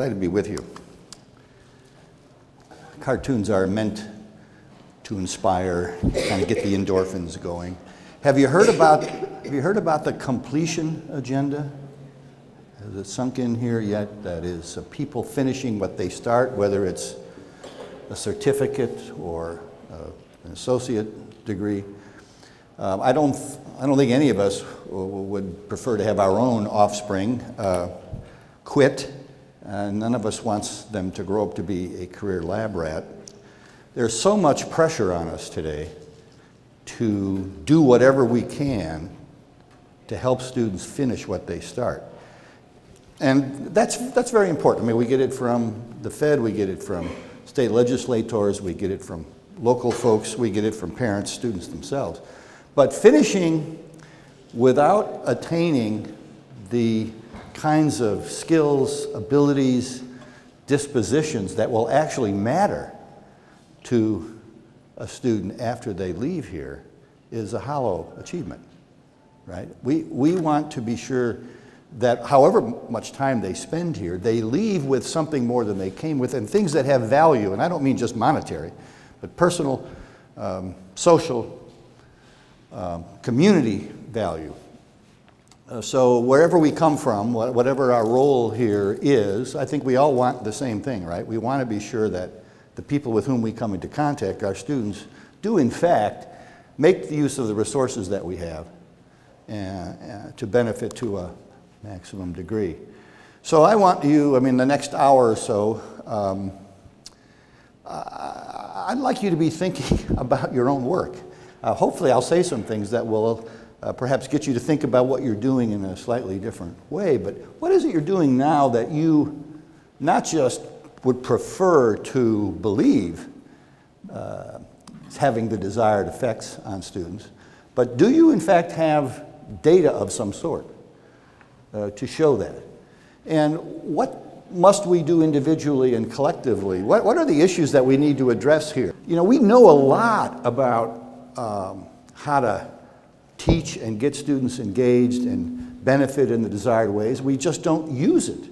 Glad to be with you. Cartoons are meant to inspire, kind of get the endorphins going. Have you heard about the completion agenda? Has it sunk in here yet? That is, people finishing what they start, whether it's a certificate or an associate degree. I don't think any of us would prefer to have our own offspring quit. None of us wants them to grow up to be a career lab rat. There's so much pressure on us today to do whatever we can to help students finish what they start. And that's very important. I mean, we get it from the Fed, we get it from state legislators, we get it from local folks, we get it from parents, students themselves. But finishing without attaining the kinds of skills, abilities, dispositions that will actually matter to a student after they leave here is a hollow achievement, right? We want to be sure that however much time they spend here, they leave with something more than they came with, and things that have value. And I don't mean just monetary, but personal, social, community value. So wherever we come from, whatever our role here is, I think we all want the same thing, right? We want to be sure that the people with whom we come into contact, our students, do in fact make the use of the resources that we have to benefit to a maximum degree. So I want you, I mean, the next hour or so, I'd like you to be thinking about your own work. Hopefully I'll say some things that will perhaps get you to think about what you're doing in a slightly different way, but what is it you're doing now that you not just would prefer to believe is having the desired effects on students, but do you in fact have data of some sort to show that? And what must we do individually and collectively? What are the issues that we need to address here? You know, we know a lot about how to teach and get students engaged and benefit in the desired ways. We just don't use it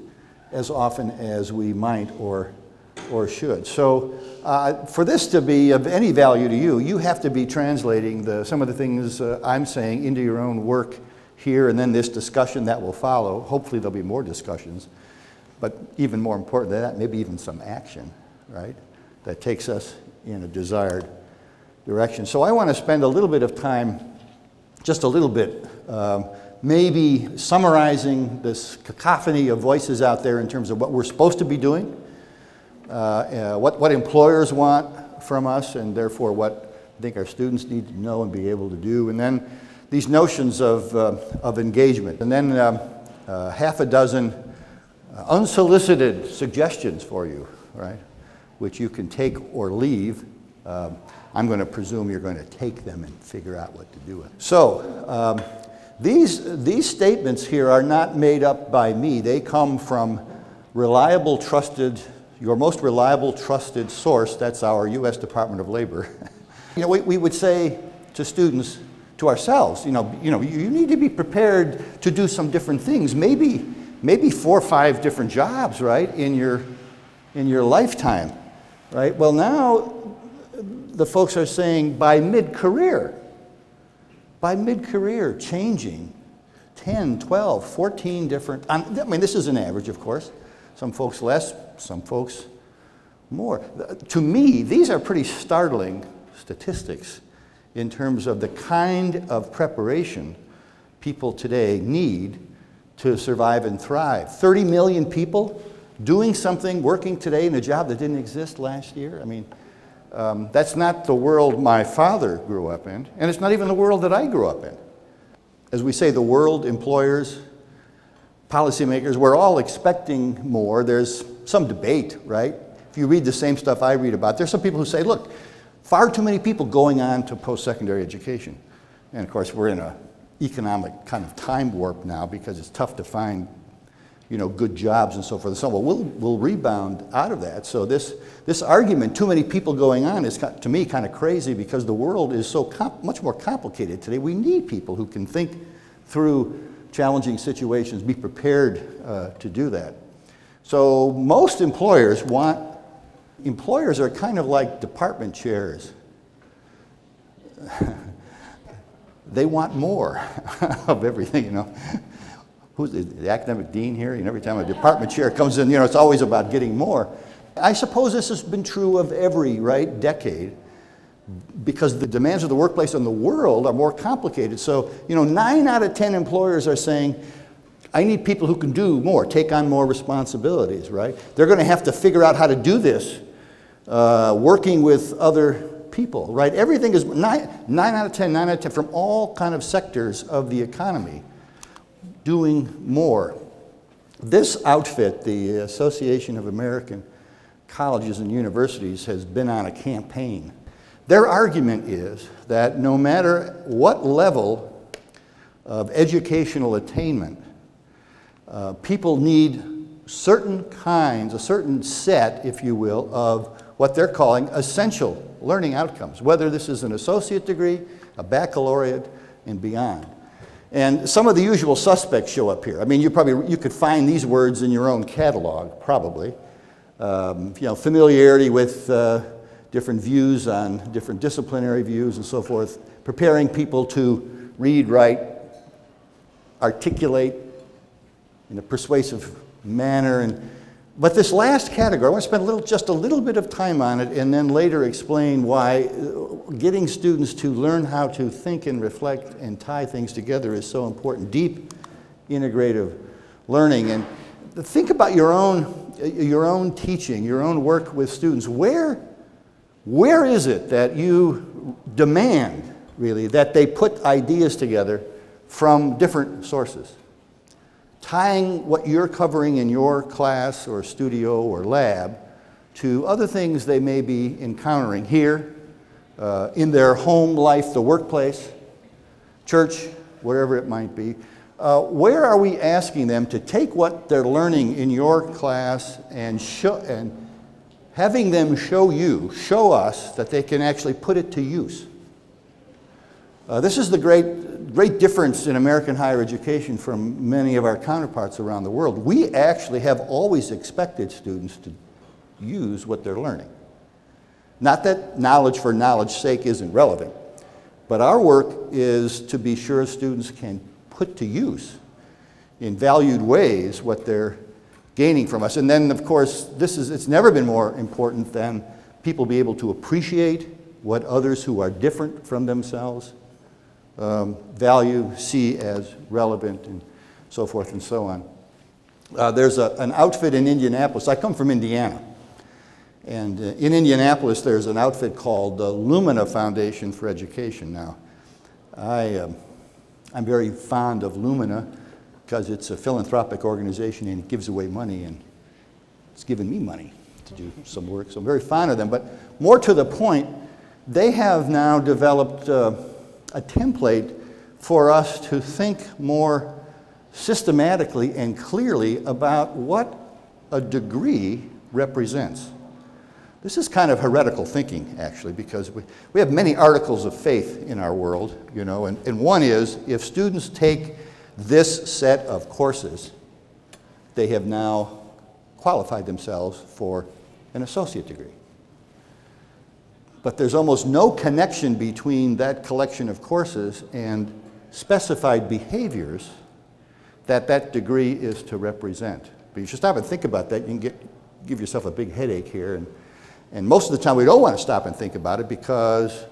as often as we might or should. So for this to be of any value to you, you have to be translating some of the things I'm saying into your own work here, and then this discussion that will follow. Hopefully there'll be more discussions, but even more important than that, maybe even some action, right? That takes us in a desired direction. So I want to spend a little bit of time, just a little bit, maybe summarizing this cacophony of voices out there in terms of what we're supposed to be doing, what employers want from us, and therefore what I think our students need to know and be able to do, and then these notions of engagement. And then half a dozen unsolicited suggestions for you, right, which you can take or leave. I'm going to presume you're going to take them and figure out what to do with. So these statements here are not made up by me. They come from reliable, trusted, your most reliable, trusted source. That's our US Department of Labor. You know, we would say to students, to ourselves, you need to be prepared to do some different things. Maybe 4 or 5 different jobs, right, in your lifetime, right? Well, now the folks are saying by mid-career, changing 10, 12, 14 different, I mean, this is an average, of course. Some folks less, some folks more. To me, these are pretty startling statistics in terms of the kind of preparation people today need to survive and thrive. 30 million people doing something, working today in a job that didn't exist last year. I mean, that's not the world my father grew up in, and it's not even the world that I grew up in. As we say, the world, employers, policymakers, we're all expecting more. There's some debate, right? If you read the same stuff I read about, there's some people who say, look, far too many people going on to post-secondary education. And of course, we're in an economic kind of time warp now because it's tough to find good jobs and so forth. So we'll rebound out of that. So this argument, too many people going on, is to me kind of crazy because the world is so much more complicated today. We need people who can think through challenging situations, be prepared to do that. So most employers want, employers are kind of like department chairs. They want more of everything, you know. Who's the academic dean here? And every time a department chair comes in, you know, it's always about getting more. I suppose this has been true of every, right, decade, because the demands of the workplace on the world are more complicated. So, you know, 9 out of 10 employers are saying, I need people who can do more, take on more responsibilities, right? They're going to have to figure out how to do this working with other people, right? Everything is, nine out of 10 from all kind of sectors of the economy doing more. This outfit, the Association of American Colleges and Universities, has been on a campaign. Their argument is that no matter what level of educational attainment, people need certain kinds, a certain set, if you will, of what they're calling essential learning outcomes, whether this is an associate degree, a baccalaureate, and beyond. And some of the usual suspects show up here. I mean, you could find these words in your own catalog, probably. You know, familiarity with different views on different disciplinary views and so forth, preparing people to read, write, articulate in a persuasive manner. But this last category, I want to spend just a little bit of time on it and then later explain why getting students to learn how to think and reflect and tie things together is so important. Deep, integrative learning. And think about your own teaching, your own work with students. Where is it that you demand, really, that they put ideas together from different sources? Tying what you're covering in your class or studio or lab to other things they may be encountering here, in their home life, the workplace, church, wherever it might be. Where are we asking them to take what they're learning in your class and having them show us that they can actually put it to use. This is the great difference in American higher education from many of our counterparts around the world. We actually have always expected students to use what they're learning. Not that knowledge for knowledge's sake isn't relevant, but our work is to be sure students can put to use in valued ways what they're gaining from us. And then, of course, it's never been more important than people be able to appreciate what others who are different from themselves value, see as relevant, and so forth and so on. There's an outfit in Indianapolis. I come from Indiana. And in Indianapolis, there's an outfit called the Lumina Foundation for Education. Now, I'm very fond of Lumina, because it's a philanthropic organization and it gives away money, and it's given me money to do some work, so I'm very fond of them. But more to the point, they have now developed a template for us to think more systematically and clearly about what a degree represents. This is kind of heretical thinking, actually, because we have many articles of faith in our world, you know, and one is, if students take this set of courses, they have now qualified themselves for an associate degree. But there's almost no connection between that collection of courses and specified behaviors that degree is to represent. But you should stop and think about that. You can give yourself a big headache here. And most of the time we don't want to stop and think about it, because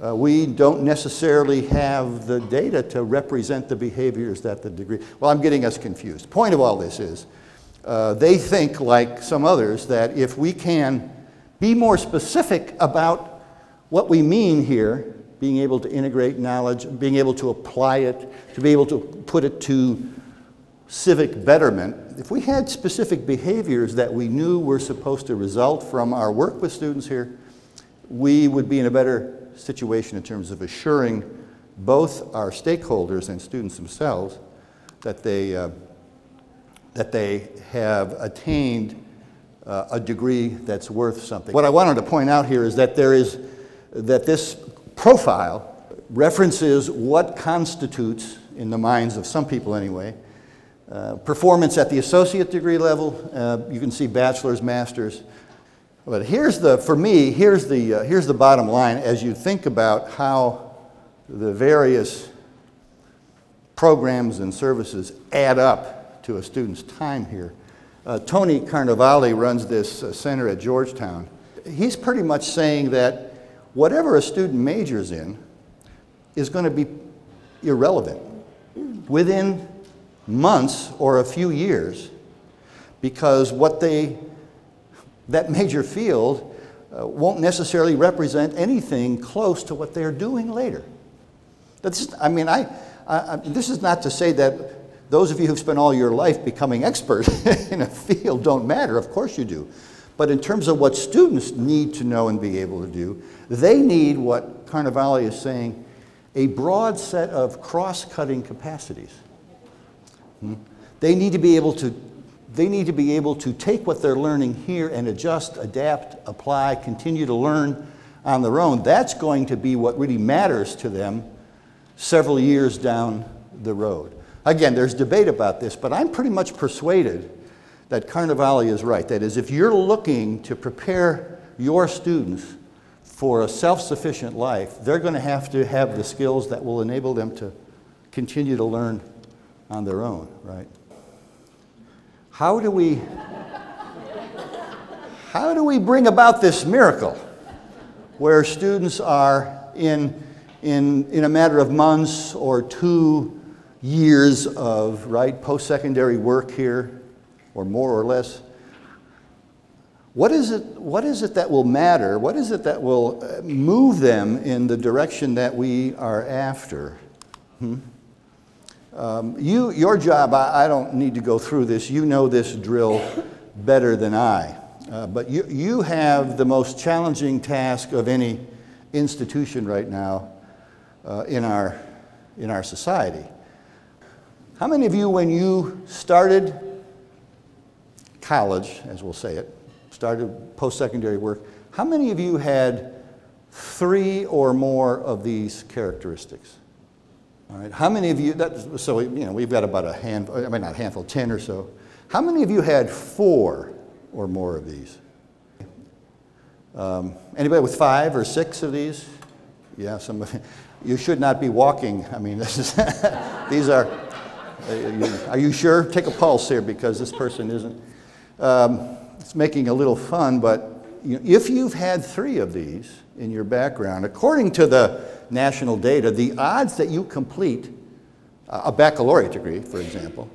we don't necessarily have the data to represent the behaviors that the degree... Well, I'm getting us confused. The point of all this is, they think, like some others, that if we can be more specific about what we mean here, being able to integrate knowledge, being able to apply it, to be able to put it to civic betterment, if we had specific behaviors that we knew were supposed to result from our work with students here, we would be in a better situation in terms of assuring both our stakeholders and students themselves that they have attained a degree that's worth something. What I wanted to point out here is that this profile references what constitutes, in the minds of some people anyway, Performance at the associate degree level, you can see bachelor's, master's. But here's the, for me, here's the bottom line as you think about how the various programs and services add up to a student's time here. Tony Carnevale runs this center at Georgetown. He's pretty much saying that whatever a student majors in is going to be irrelevant within months or a few years, because what they, that major field won't necessarily represent anything close to what they're doing later. That's, I mean, this is not to say that those of you who've spent all your life becoming experts in a field don't matter. Of course you do. But in terms of what students need to know and be able to do, they need what Carnevale is saying, a broad set of cross-cutting capacities. They need to be able to take what they're learning here and adjust, adapt, apply, continue to learn on their own. That's going to be what really matters to them several years down the road. Again, there's debate about this, but I'm pretty much persuaded that Carnevale is right. That is, if you're looking to prepare your students for a self-sufficient life, they're going to have the skills that will enable them to continue to learn on their own, right? How do we bring about this miracle where students are in a matter of months or 2 years of, right, post-secondary work here, or more or less? What is it that will matter? What is it that will move them in the direction that we are after? Your job, I don't need to go through this. You know this drill better than I. But you have the most challenging task of any institution right now in our society. How many of you, when you started college, as we'll say it, started post-secondary work, how many of you had 3 or more of these characteristics? All right, how many of you, so you know, we've got about a handful, I mean not a handful, 10 or so. How many of you had 4 or more of these? Anybody with 5 or 6 of these? Yeah, somebody. You should not be walking. I mean, this is, these are you sure? Take a pulse here because this person isn't. It's making a little fun, but you know, if you've had 3 of these in your background, according to the national data, the odds that you complete a baccalaureate degree, for example,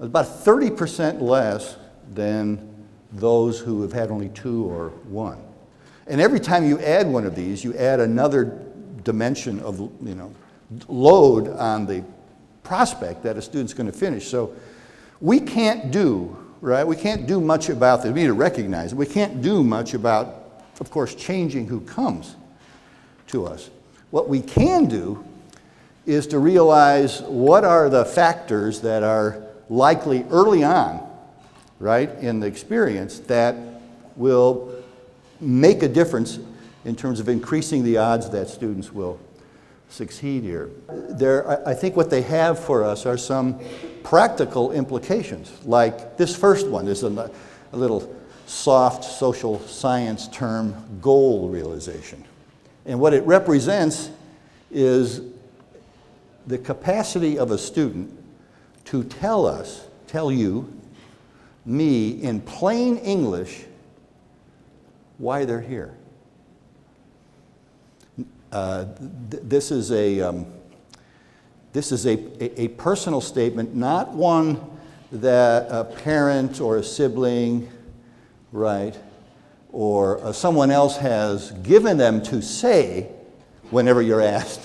is about 30% less than those who have had only 2 or 1. And every time you add one of these, you add another dimension of, you know, load on the prospect that a student's going to finish. So we can't do, right, we can't do much about this. We need to recognize it. We can't do much about, of course, changing who comes to us. What we can do is to realize what are the factors that are likely early on, right, in the experience that will make a difference in terms of increasing the odds that students will succeed here. There, I think what they have for us are some practical implications, like this first one is a little soft social science term, goal realization. And what it represents is the capacity of a student to tell us, tell you, me, in plain English, why they're here. This is a personal statement, not one that a parent or a sibling, right, or someone else has given them to say whenever you're asked,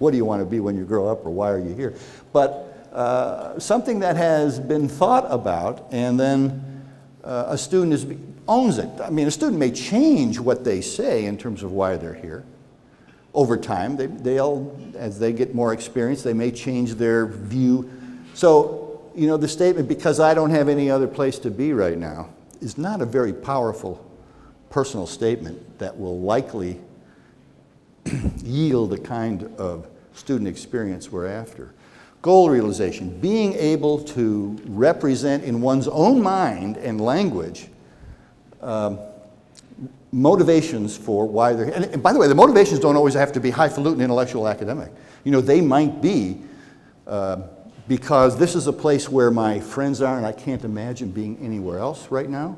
what do you want to be when you grow up, or why are you here? But something that has been thought about, and then a student owns it. I mean, a student may change what they say in terms of why they're here. Over time, they'll, as they get more experience, they may change their view. So, you know, the statement, because I don't have any other place to be right now, is not a very powerful personal statement that will likely yield the kind of student experience we're after. Goal realization, being able to represent in one's own mind and language motivations for why they're here. And by the way, the motivations don't always have to be highfalutin intellectual academic. You know, they might be because this is a place where my friends are and I can't imagine being anywhere else right now.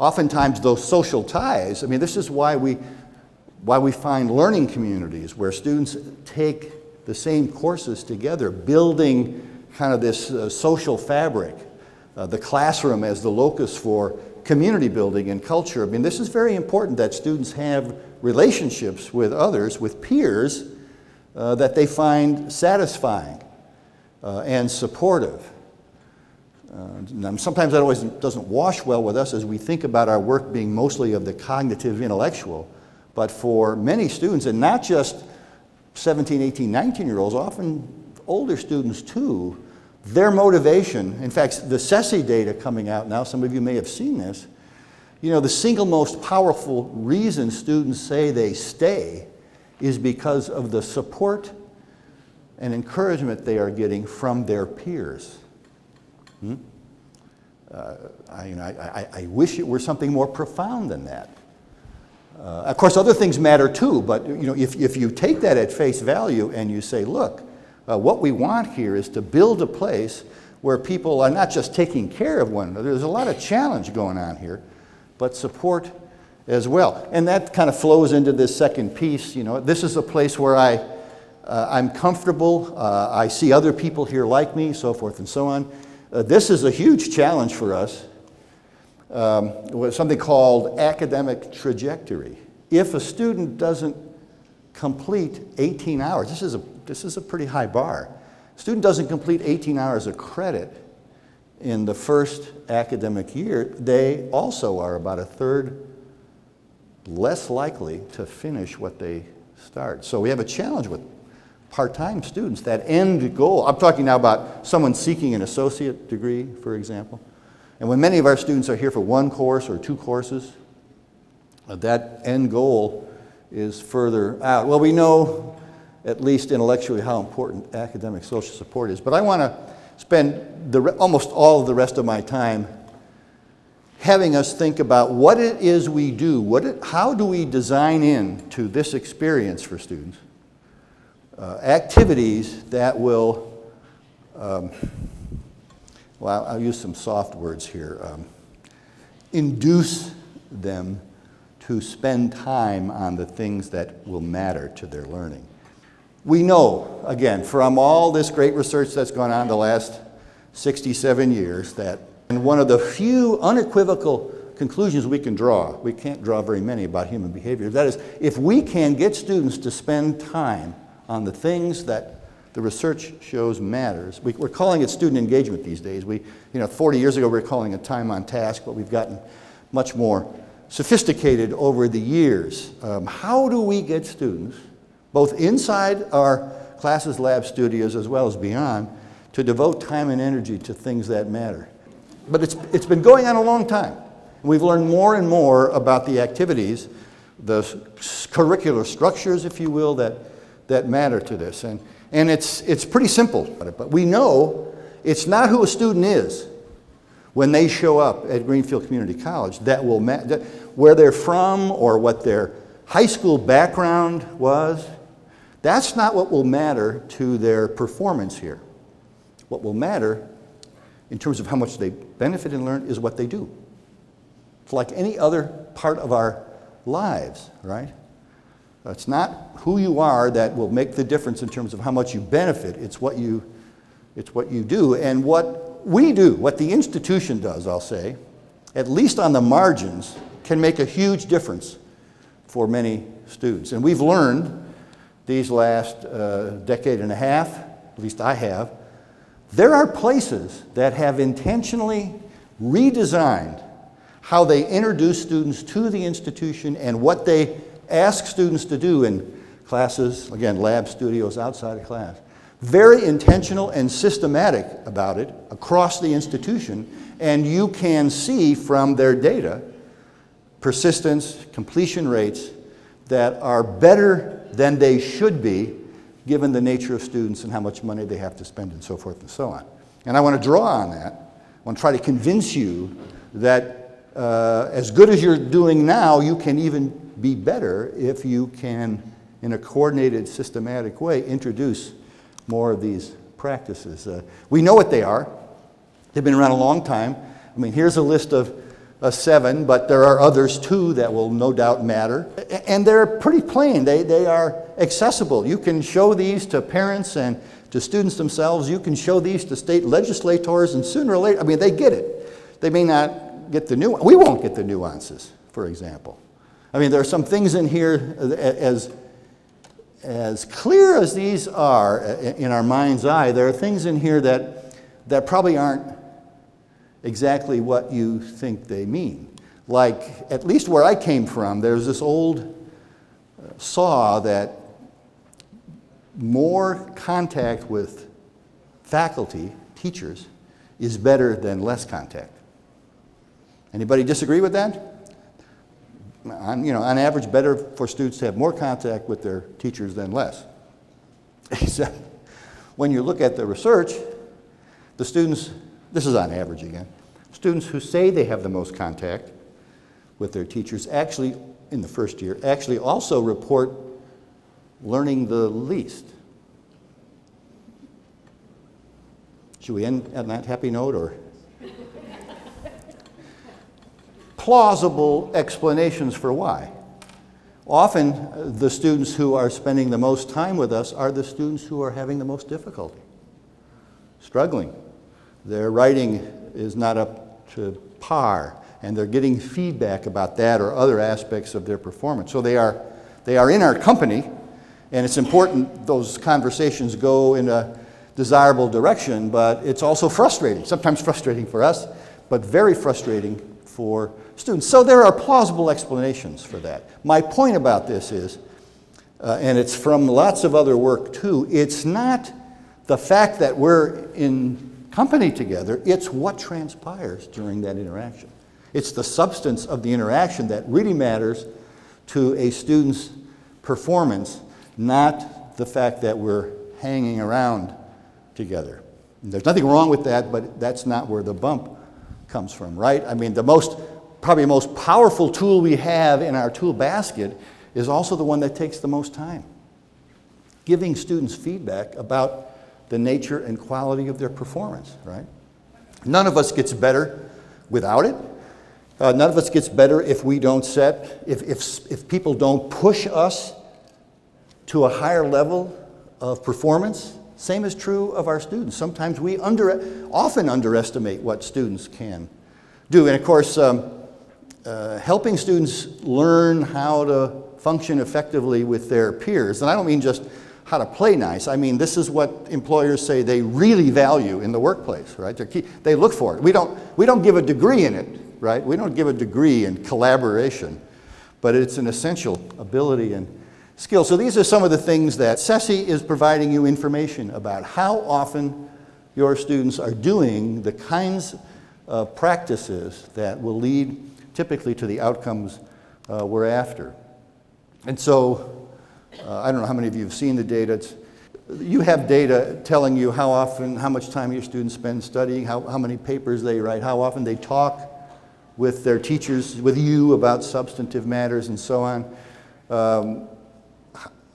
Oftentimes those social ties, I mean, this is why we find learning communities where students take the same courses together, building kind of this social fabric, the classroom as the locus for community building and culture. I mean, this is very important that students have relationships with others, with peers, that they find satisfying and supportive. Sometimes that always doesn't wash well with us as we think about our work being mostly of the cognitive intellectual, but for many students, and not just 17, 18, 19-year-olds, often older students too, their motivation, in fact, the SESI data coming out now, some of you may have seen this, you know, the single most powerful reason students say they stay is because of the support and encouragement they are getting from their peers. Hmm? I wish it were something more profound than that. Of course, other things matter too, but you know, if you take that at face value and you say, look, what we want here is to build a place where people are not just taking care of one another, there's a lot of challenge going on here, but support as well. And that kind of flows into this second piece, you know, this is a place where I'm comfortable, I see other people here like me, so forth and so on. This is a huge challenge for us. Something called academic trajectory. If a student doesn't complete 18 hours, this is a pretty high bar. Student doesn't complete 18 hours of credit in the first academic year, they also are about a third less likely to finish what they start. So we have a challenge with part-time students, that end goal. I'm talking now about someone seeking an associate degree, for example. And when many of our students are here for one course or two courses, that end goal is further out. Well, we know, at least intellectually, how important academic social support is. But I want to spend almost all of the rest of my time having us think about what it is we do, how do we design into this experience for students activities that will well, I'll use some soft words here, induce them to spend time on the things that will matter to their learning. We know, again, from all this great research that's gone on the last 67 years, that and one of the few unequivocal conclusions we can draw, we can't draw very many about human behavior, that is, if we can get students to spend time on the things that the research shows matters. We're calling it student engagement these days. You know, 40 years ago we were calling it time on task, but we've gotten much more sophisticated over the years. How do we get students, both inside our classes, lab, studios, as well as beyond, to devote time and energy to things that matter? But it's been going on a long time. We've learned more and more about the activities, the curricular structures, if you will, that matter to this. And it's pretty simple, but we know it's not who a student is when they show up at Greenfield Community College that will matter. Where they're from or what their high school background was, that's not what will matter to their performance here. What will matter in terms of how much they benefit and learn is what they do. It's like any other part of our lives, right? It's not who you are that will make the difference in terms of how much you benefit. It's what you do. And what we do, what the institution does, I'll say, at least on the margins, can make a huge difference for many students. And we've learned these last decade and a half, at least I have, there are places that have intentionally redesigned how they introduce students to the institution and what they ask students to do in classes, again, lab, studios, outside of class. Very intentional and systematic about it across the institution, and you can see from their data persistence, completion rates that are better than they should be given the nature of students and how much money they have to spend and so forth and so on. And I want to draw on that. I want to try to convince you that as good as you're doing now, you can even be better if you can, in a coordinated, systematic way, introduce more of these practices. We know what they are. They've been around a long time. I mean, here's a list of 7, but there are others too that will no doubt matter. And they're pretty plain. They are accessible. You can show these to parents and to students themselves. You can show these to state legislators, and sooner or later, I mean, they get it. They may not get the nuances. We won't get the nuances, for example. I mean, there are some things in here as clear as these are in our mind's eye, there are things in here that probably aren't exactly what you think they mean. Like, at least where I came from, there's this old saw that more contact with faculty, teachers, is better than less contact. Anybody disagree with that? On average, better for students to have more contact with their teachers than less. Except when you look at the research, the students, this is on average again, students who say they have the most contact with their teachers actually, in the first year, actually also report learning the least. Should we end on that happy note, or? Plausible explanations for why. Often the students who are spending the most time with us are the students who are having the most difficulty, struggling. Their writing is not up to par, and they're getting feedback about that or other aspects of their performance. So they are in our company, and it's important those conversations go in a desirable direction, but it's also frustrating, sometimes frustrating for us, but very frustrating for students. So there are plausible explanations for that. My point about this is, and it's from lots of other work too, it's not the fact that we're in company together, it's what transpires during that interaction. It's the substance of the interaction that really matters to a student's performance, not the fact that we're hanging around together. And there's nothing wrong with that, but that's not where the bump comes from, right? I mean, probably the most powerful tool we have in our tool basket is also the one that takes the most time. Giving students feedback about the nature and quality of their performance, right? None of us gets better without it. None of us gets better if we don't if people don't push us to a higher level of performance. Same is true of our students. Sometimes we often underestimate what students can do. And of course, helping students learn how to function effectively with their peers. And I don't mean just how to play nice. I mean, this is what employers say they really value in the workplace, right? They look for it. We don't give a degree in it, right? We don't give a degree in collaboration, but it's an essential ability and skill. So these are some of the things that SESI is providing you information about. How often your students are doing the kinds of practices that will lead typically to the outcomes we're after. And so, I don't know how many of you have seen the data. You have data telling you how often, how much time your students spend studying, how many papers they write, how often they talk with their teachers, with you about substantive matters and so on.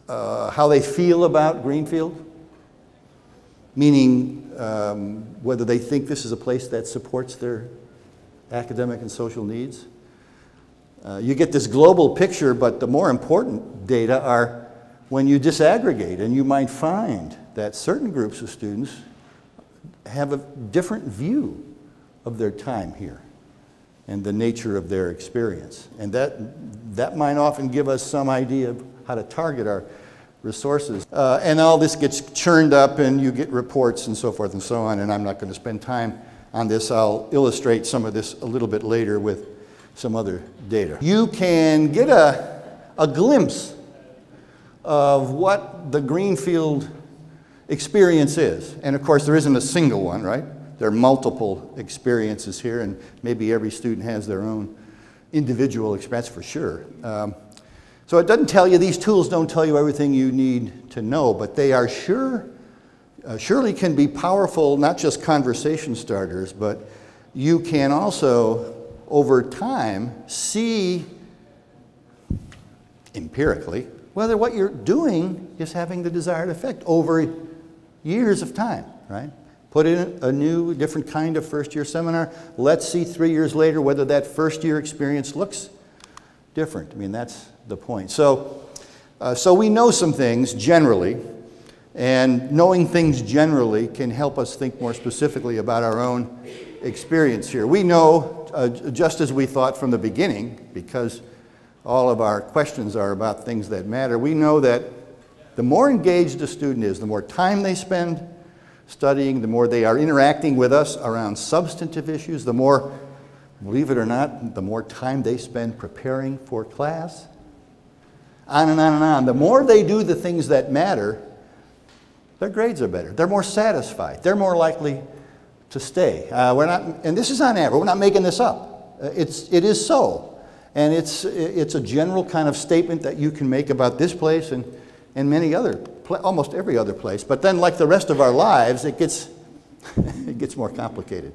How they feel about Greenfield, meaning whether they think this is a place that supports their academic and social needs. You get this global picture, but the more important data are when you disaggregate, and you might find that certain groups of students have a different view of their time here and the nature of their experience. And that might often give us some idea of how to target our resources. And all this gets churned up, and you get reports and so forth and so on, and I'm not going to spend time on this. I'll illustrate some of this a little bit later with some other data. You can get a glimpse of what the Greenfield experience is. And of course, there isn't a single one, right? There are multiple experiences here, and maybe every student has their own individual experience for sure. So it doesn't tell you, these tools don't tell you everything you need to know, but they are surely can be powerful, not just conversation starters, but you can also, over time, see empirically whether what you're doing is having the desired effect over years of time, right? Put in a new, different kind of first-year seminar. Let's see 3 years later whether that first-year experience looks different. I mean, that's the point. So we know some things generally, and knowing things generally can help us think more specifically about our own experience here. We know, just as we thought from the beginning, because all of our questions are about things that matter, we know that the more engaged a student is, the more time they spend studying, the more they are interacting with us around substantive issues, the more, believe it or not, the more time they spend preparing for class, on and on and on. The more they do the things that matter, their grades are better. They're more satisfied. They're more likely to stay. And this is on average, we're not making this up. It is so. And it's a general kind of statement that you can make about this place and many other, almost every other place. But then, like the rest of our lives, it gets, it gets more complicated.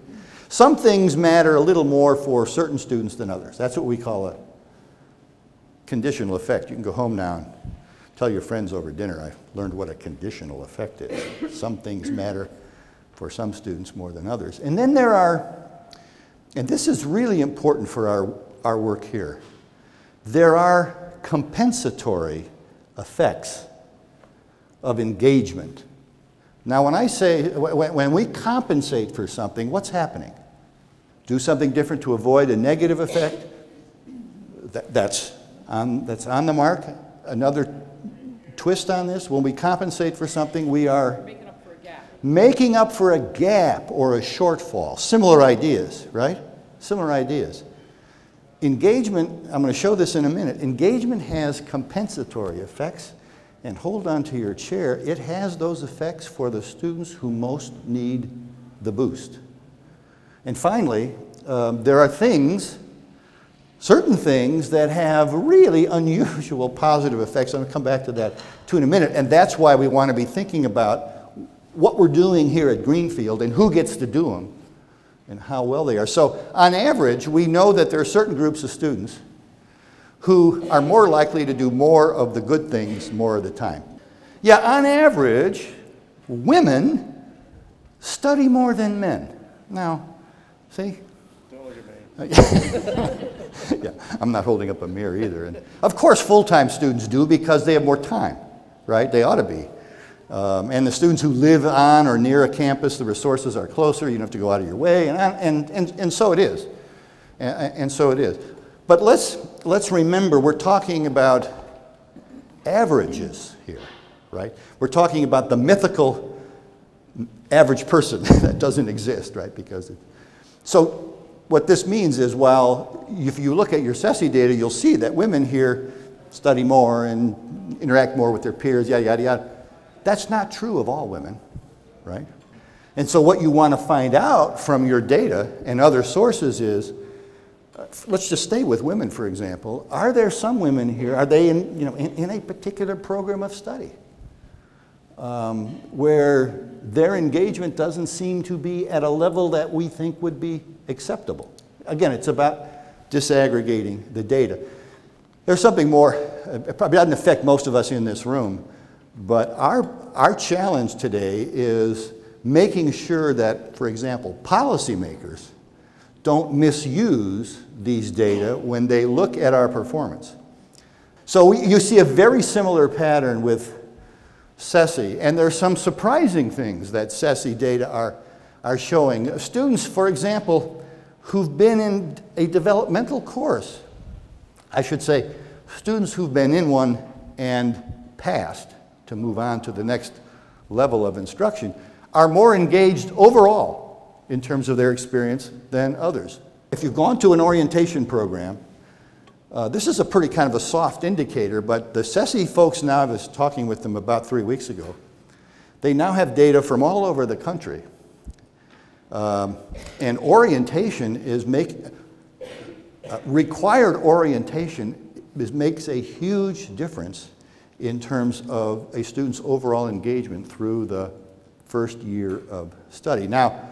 Some things matter a little more for certain students than others. That's what we call a conditional effect. You can go home now and tell your friends over dinner, I learned what a conditional effect is. Some things matter for some students more than others. And then there are, and this is really important for our work here, there are compensatory effects of engagement. Now, when I say, when we compensate for something, what's happening? Do something different to avoid a negative effect? That's on the mark. Another twist on this, when we compensate for something, we are making up for a gap or a shortfall. Similar ideas, right? Similar ideas. Engagement, I'm going to show this in a minute, engagement has compensatory effects. And hold on to your chair, it has those effects for the students who most need the boost. And finally, there are things, certain things that have really unusual positive effects. I'm going to come back to that too in a minute. And that's why we want to be thinking about what we're doing here at Greenfield and who gets to do them and how well they are. So on average, we know that there are certain groups of students who are more likely to do more of the good things more of the time. Yeah, on average, women study more than men. Now, see? Don't look at me. Yeah, I'm not holding up a mirror either. And of course, full-time students do because they have more time, right? They ought to be. And the students who live on or near a campus, the resources are closer. You don't have to go out of your way, and so it is. And so it is. But let's remember, we're talking about averages here, right? We're talking about the mythical average person that doesn't exist, right? Because it, so what this means is, while if you look at your SESI data, you'll see that women here study more and interact more with their peers, yada, yada, yada. That's not true of all women, right? And so what you want to find out from your data and other sources is, let's just stay with women, for example. Are there some women here, are they in a particular program of study where their engagement doesn't seem to be at a level that we think would be acceptable? Again, it's about disaggregating the data. There's something more, it probably doesn't affect most of us in this room, but our challenge today is making sure that, for example, policymakers don't misuse these data when they look at our performance. So you see a very similar pattern with SESI, and there are some surprising things that SESI data are showing. Students, for example, who've been in a developmental course, I should say, students who've been in one and passed to move on to the next level of instruction, are more engaged overall in terms of their experience than others. If you've gone to an orientation program, this is a pretty kind of a soft indicator, but the SESI folks now, I was talking with them about 3 weeks ago, they now have data from all over the country. And orientation is required orientation This makes a huge difference in terms of a student's overall engagement through the first year of study. Now,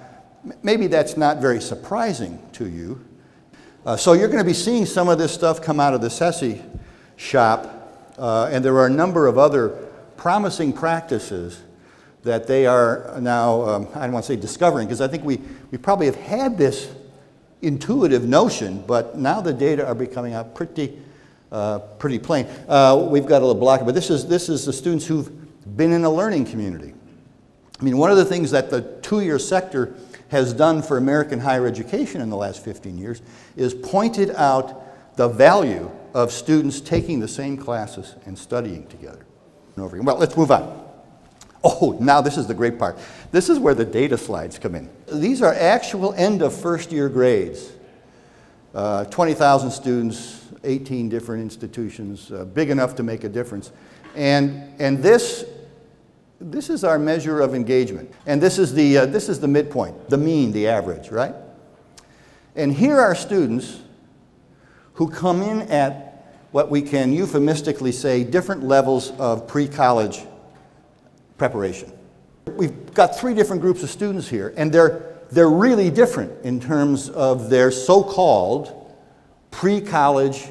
maybe that's not very surprising to you. So you're going to be seeing some of this stuff come out of the SESI shop, and there are a number of other promising practices that they are now, I don't want to say discovering, because I think we probably have had this intuitive notion, but now the data are becoming out pretty plain. We've got a little blocker, but this is the students who've been in a learning community. I mean, one of the things that the two-year sector has done for American higher education in the last 15 years is pointed out the value of students taking the same classes and studying together and over again. Well, let's move on. Oh, now this is the great part. This is where the data slides come in. These are actual end of first year grades. 20,000 students, 18 different institutions, big enough to make a difference. And this is our measure of engagement. And this is the midpoint, the mean, the average, right? And here are students who come in at what we can euphemistically say different levels of pre-college preparation. We've got three different groups of students here, and they're really different in terms of their so-called pre-college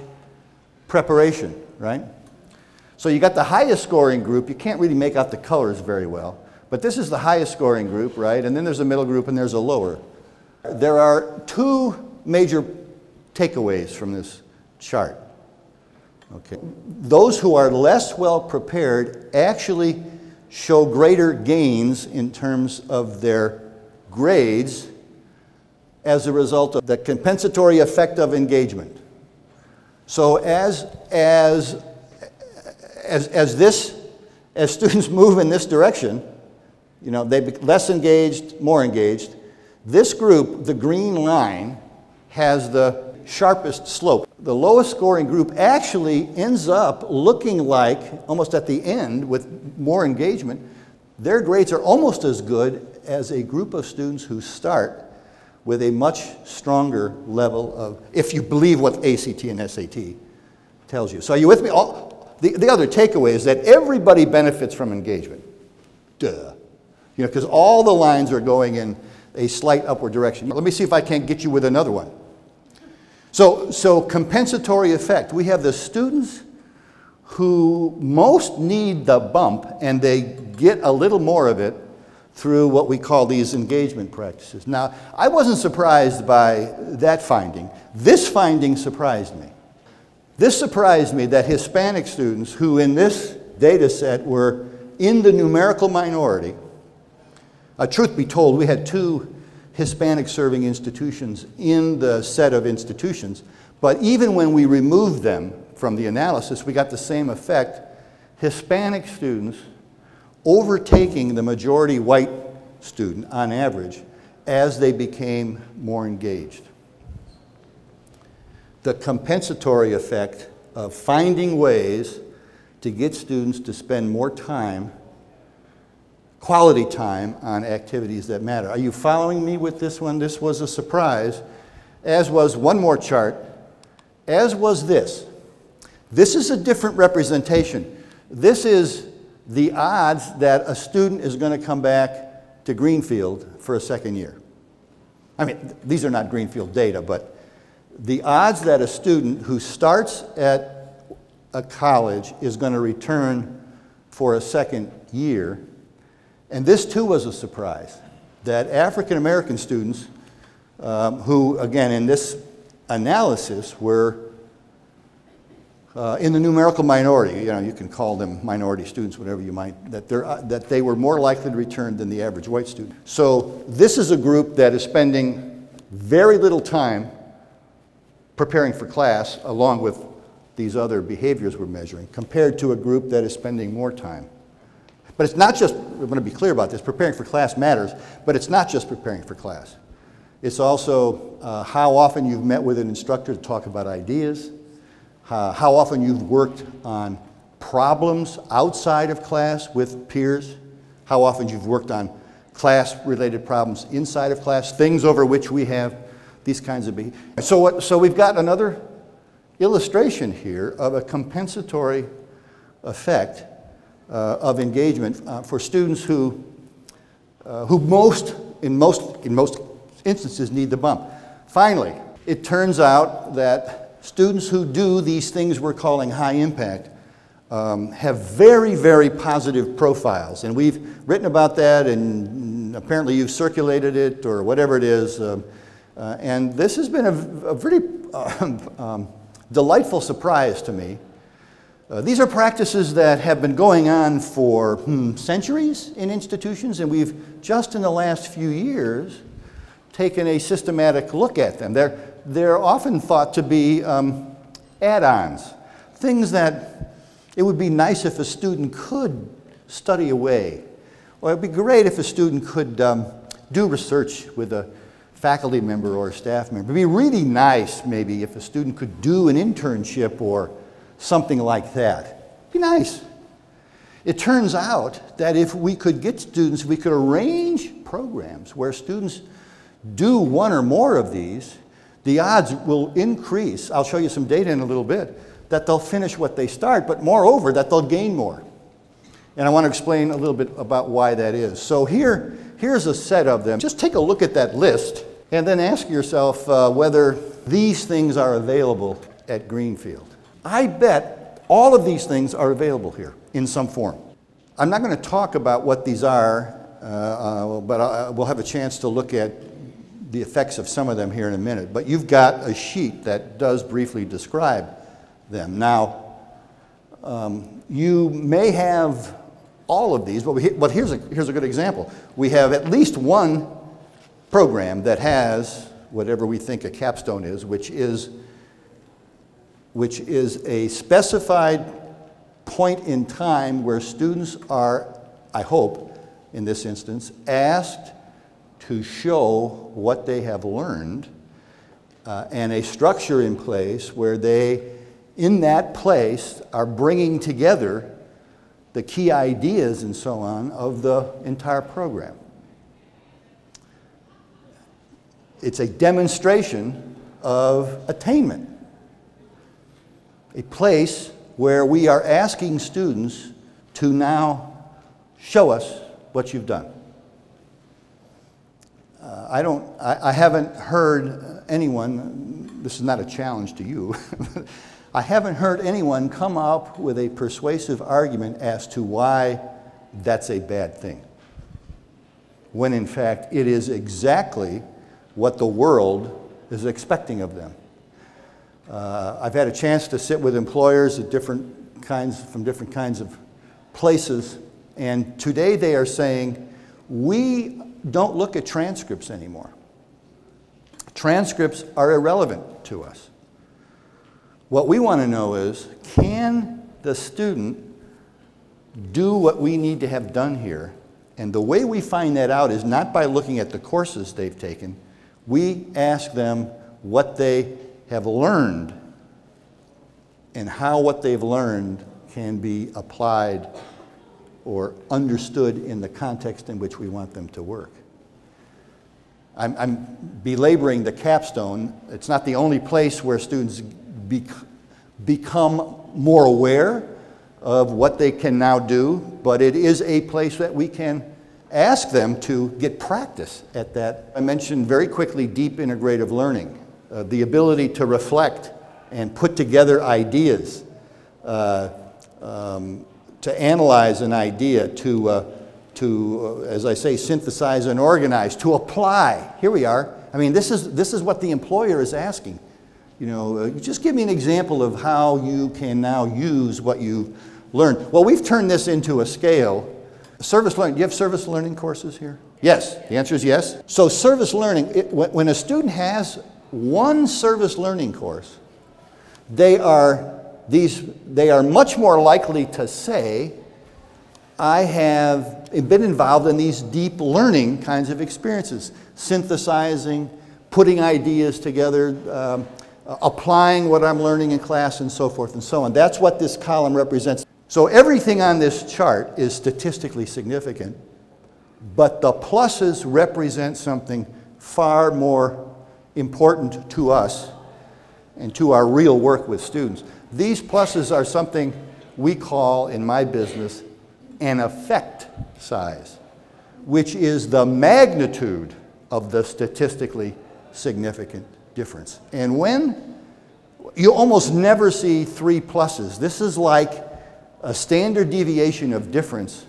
preparation, right? So you got the highest scoring group. You can't really make out the colors very well, but this is the highest scoring group, right? And then there's a middle group and there's a lower. There are two major takeaways from this chart. Okay. Those who are less well prepared actually show greater gains in terms of their grades as a result of the compensatory effect of engagement. So as students move in this direction, you know, they become less engaged, more engaged. This group, the green line, has the sharpest slope. The lowest scoring group actually ends up looking like, almost at the end with more engagement, their grades are almost as good as a group of students who start with a much stronger level of, if you believe what ACT and SAT tells you. So are you with me? The other takeaway is that everybody benefits from engagement. Duh. You know, because all the lines are going in a slight upward direction. Let me see if I can't get you with another one. So compensatory effect. We have the students who most need the bump, and they get a little more of it through what we call these engagement practices. Now, I wasn't surprised by that finding. This finding surprised me. This surprised me that Hispanic students, who in this data set were in the numerical minority, truth be told, we had two Hispanic-serving institutions in the set of institutions, but even when we removed them from the analysis, we got the same effect. Hispanic students overtaking the majority white student on average as they became more engaged. The compensatory effect of finding ways to get students to spend more time, quality time, on activities that matter. Are you following me with this one? This was a surprise, as was one more chart, as was this. This is a different representation. This is the odds that a student is going to come back to Greenfield for a second year. I mean, these are not Greenfield data, but the odds that a student who starts at a college is going to return for a second year. And this, too, was a surprise, that African-American students, who, again, in this analysis were in the numerical minority, you know, you can call them minority students, whatever you might, that they were more likely to return than the average white student. So this is a group that is spending very little time preparing for class, along with these other behaviors we're measuring, compared to a group that is spending more time. But it's not just, I want to be clear about this, preparing for class matters, but it's not just preparing for class. It's also how often you've met with an instructor to talk about ideas, how often you've worked on problems outside of class with peers, how often you've worked on class-related problems inside of class, things over which we have these kinds of behaviors. So we've got another illustration here of a compensatory effect of engagement for students who in most instances need the bump. Finally, it turns out that students who do these things we're calling high impact have very, very positive profiles. And we've written about that, and apparently you've circulated it or whatever it is. And this has been a pretty delightful surprise to me. These are practices that have been going on for centuries in institutions, and we've just in the last few years taken a systematic look at them. They're often thought to be add-ons, things that it would be nice if a student could study away, or it would be great if a student could do research with a faculty member or a staff member. It would be really nice maybe if a student could do an internship or something like that. Be nice. It turns out that if we could get students, we could arrange programs where students do one or more of these, the odds will increase. I'll show you some data in a little bit, that they'll finish what they start, but moreover, that they'll gain more. And I want to explain a little bit about why that is. So here's a set of them. Just take a look at that list and then ask yourself whether these things are available at Greenfield. I bet all of these things are available here in some form. I'm not going to talk about what these are, but we'll have a chance to look at the effects of some of them here in a minute. But you've got a sheet that does briefly describe them. Now, you may have all of these, but here's a good example. We have at least one program that has whatever we think a capstone is, which is a specified point in time where students are, I hope, in this instance, asked to show what they have learned and a structure in place where they, in that place, are bringing together the key ideas and so on of the entire program. It's a demonstration of attainment. A place where we are asking students to now show us what you've done. I haven't heard anyone, this is not a challenge to you, I haven't heard anyone come up with a persuasive argument as to why that's a bad thing, when in fact it is exactly what the world is expecting of them. I've had a chance to sit with employers at from different kinds of places, and today they are saying, we don't look at transcripts anymore. Transcripts are irrelevant to us. What we want to know is, can the student do what we need to have done here? And the way we find that out is not by looking at the courses they've taken. We ask them what they have learned and how what they've learned can be applied or understood in the context in which we want them to work. I'm belaboring the capstone. It's not the only place where students become more aware of what they can now do, but it is a place that we can ask them to get practice at that. I mentioned very quickly deep integrative learning. The ability to reflect and put together ideas, to analyze an idea, to as I say, synthesize and organize, to apply. Here we are. I mean, this is what the employer is asking. You know, just give me an example of how you can now use what you've learned. Well, we've turned this into a scale. Service learning. Do you have service learning courses here? Yes. The answer is yes. So service learning, when a student has one service learning course, they are much more likely to say, I have been involved in these deep learning kinds of experiences, synthesizing, putting ideas together, applying what I'm learning in class, and so forth and so on. That's what this column represents. So everything on this chart is statistically significant, but the pluses represent something far more important to us and to our real work with students. These pluses are something we call, in my business, an effect size, which is the magnitude of the statistically significant difference. And when you almost never see three pluses, this is like a standard deviation of difference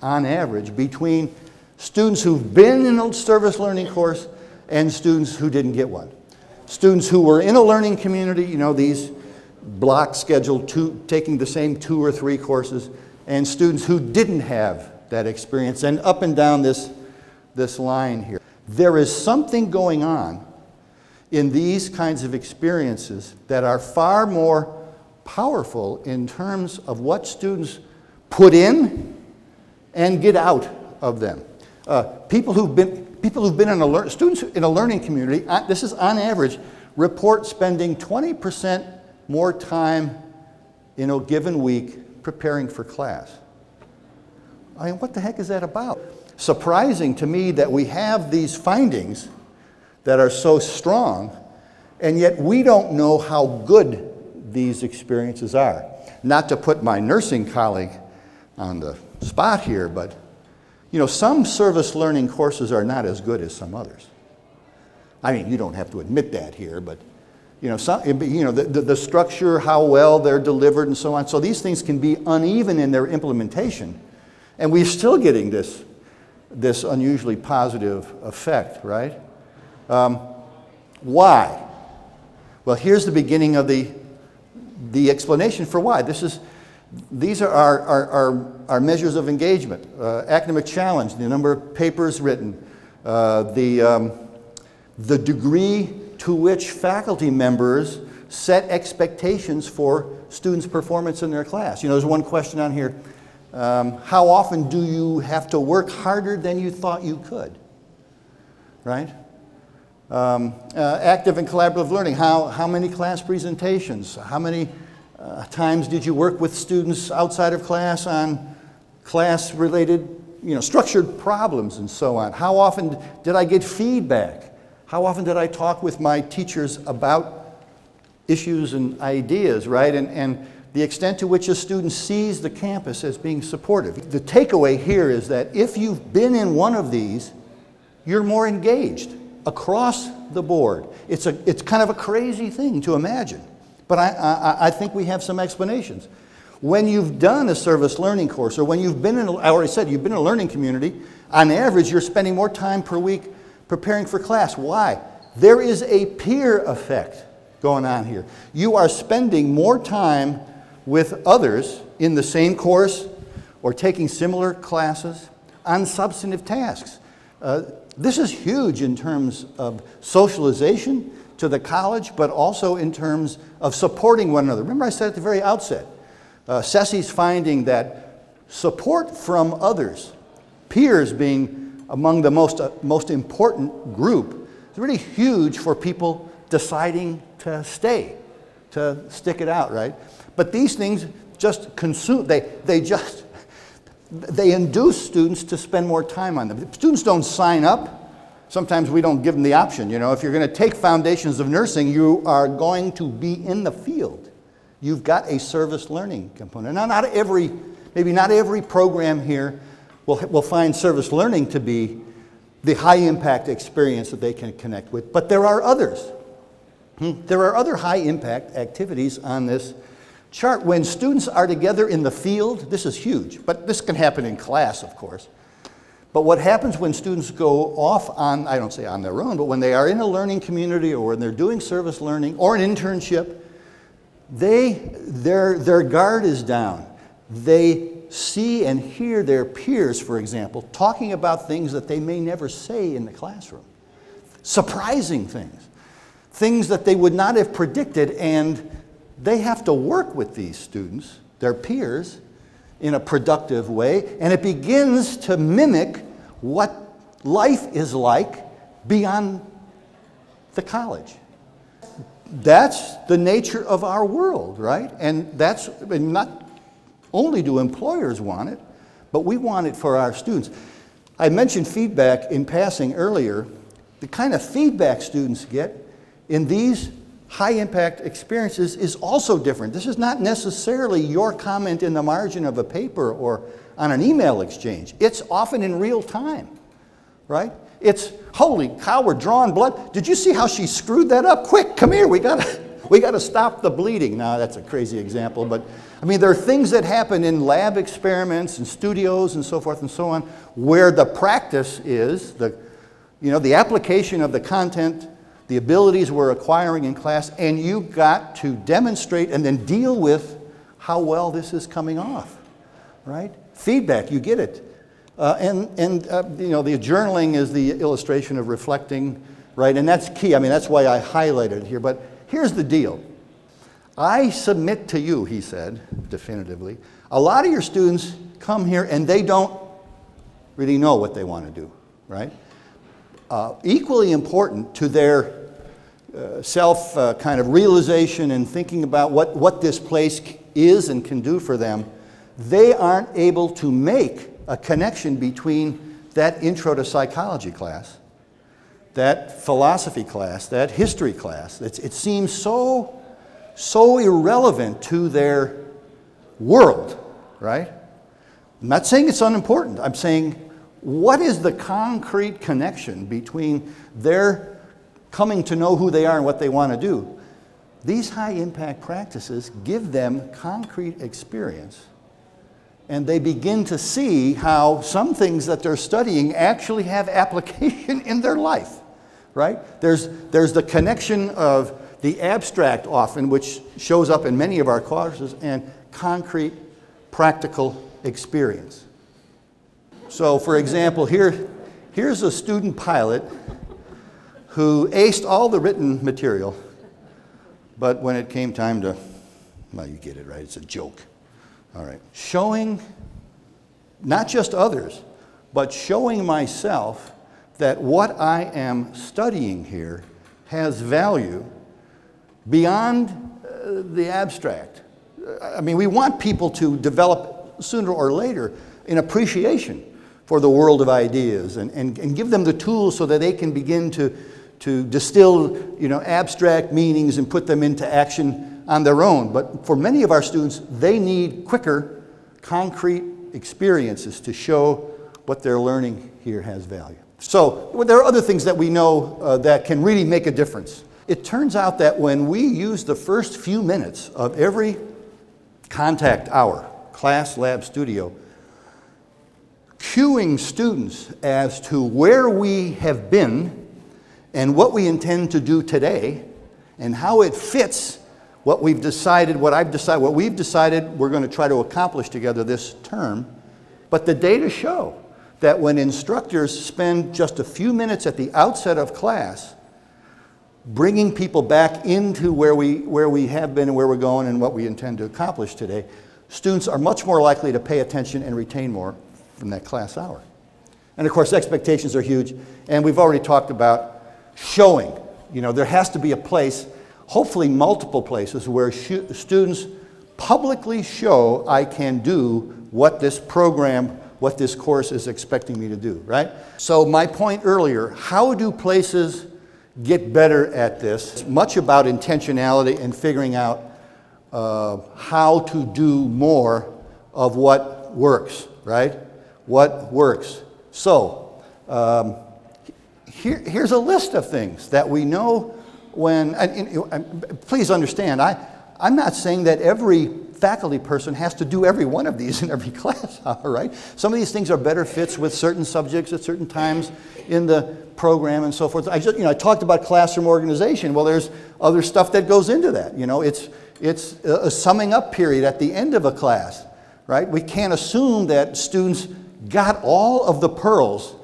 on average between students who've been in a service learning course and students who didn't get one. Students who were in a learning community, you know, these block scheduled two, taking the same two or three courses, and students who didn't have that experience, and up and down this line here. There is something going on in these kinds of experiences that are far more powerful in terms of what students put in and get out of them. Students in a learning community, this is on average, report spending 20% more time in a given week preparing for class. I mean, what the heck is that about? Surprising to me that we have these findings that are so strong, and yet we don't know how good these experiences are. Not to put my nursing colleague on the spot here, but you know, some service learning courses are not as good as some others. I mean, you don't have to admit that here, but you know, the structure, how well they're delivered and so on. So these things can be uneven in their implementation, and we're still getting this unusually positive effect, right? Why? Well, here's the beginning of the explanation for why. These are our measures of engagement. Academic challenge, the number of papers written, the degree to which faculty members set expectations for students' performance in their class. You know, there's one question on here. How often do you have to work harder than you thought you could, right? Active and collaborative learning, how many class presentations, how many times did you work with students outside of class on class-related, you know, structured problems and so on? How often did I get feedback? How often did I talk with my teachers about issues and ideas, right? And the extent to which a student sees the campus as being supportive. The takeaway here is that if you've been in one of these, you're more engaged across the board. It's kind of a crazy thing to imagine, but I think we have some explanations. When you've done a service learning course, or when you've been in, I already said, you've been in a learning community, on average you're spending more time per week preparing for class. Why? There is a peer effect going on here. You are spending more time with others in the same course or taking similar classes on substantive tasks. This is huge in terms of socialization to the college, but also in terms of supporting one another. Remember I said at the very outset, SESI's finding that support from others, peers being among the most important group, is really huge for people deciding to stay, to stick it out, right? But these things just consume, they induce students to spend more time on them. Students don't sign up. Sometimes we don't give them the option, you know. If you're going to take Foundations of Nursing, you are going to be in the field. You've got a service learning component. Now, maybe not every program here will find service learning to be the high impact experience that they can connect with, but there are others. There are other high impact activities on this chart. When students are together in the field, this is huge, but this can happen in class, of course. But what happens when students go off on, I don't say on their own, but when they are in a learning community or when they're doing service learning or an internship, their guard is down. They see and hear their peers, for example, talking about things that they may never say in the classroom. Surprising things. Things that they would not have predicted, and they have to work with these students, their peers, in a productive way, and it begins to mimic what life is like beyond the college. That's the nature of our world, right? And that's, and not only do employers want it, but we want it for our students. I mentioned feedback in passing earlier. The kind of feedback students get in these high impact experiences is also different. This is not necessarily your comment in the margin of a paper or on an email exchange. It's often in real time, right? It's, holy cow, we're drawing blood. Did you see how she screwed that up? Quick, come here, we gotta stop the bleeding. Now, that's a crazy example, but I mean, there are things that happen in lab experiments and studios and so forth and so on, where the practice is, the application of the content, the abilities we're acquiring in class, and you've got to demonstrate and then deal with how well this is coming off, right? Feedback, you get it. The journaling is the illustration of reflecting, right? And that's key. I mean, that's why I highlighted it here. But here's the deal. I submit to you, he said, definitively, a lot of your students come here and they don't really know what they want to do, right? Equally important to their self realization and thinking about what this place is and can do for them, they aren't able to make a connection between that intro to psychology class, that philosophy class, that history class. It seems so irrelevant to their world, right? I'm not saying it's unimportant. I'm saying, what is the concrete connection between their coming to know who they are and what they want to do? These high impact practices give them concrete experience, and they begin to see how some things that they're studying actually have application in their life, right? There's the connection of the abstract often, which shows up in many of our courses, and concrete practical experience. So, for example, here's a student pilot who aced all the written material, but when it came time to, well, you get it, right? It's a joke. All right. Showing not just others, but showing myself that what I am studying here has value beyond the abstract. I mean, we want people to develop sooner or later an appreciation for the world of ideas, and give them the tools so that they can begin to distill abstract meanings and put them into action on their own. But for many of our students, they need quicker, concrete experiences to show what they're learning here has value. So there are other things that we know that can really make a difference. It turns out that when we use the first few minutes of every contact hour, class, lab, studio, cueing students as to where we have been and what we intend to do today and how it fits what we've decided, what we've decided we're going to try to accomplish together this term. But the data show that when instructors spend just a few minutes at the outset of class bringing people back into where we have been and where we're going and what we intend to accomplish today, students are much more likely to pay attention and retain more from that class hour. And of course, expectations are huge, and we've already talked about showing. There has to be a place, hopefully multiple places, where students publicly show I can do what this program, what this course is expecting me to do, right? So my point earlier, how do places get better at this? It's much about intentionality and figuring out how to do more of what works, right? What works? So, here's a list of things that we know when, and please understand, I'm not saying that every faculty person has to do every one of these in every class, all right? Some of these things are better fits with certain subjects at certain times in the program and so forth. I talked about classroom organization. Well, there's other stuff that goes into that. It's a summing up period at the end of a class, right? We can't assume that students got all of the pearls.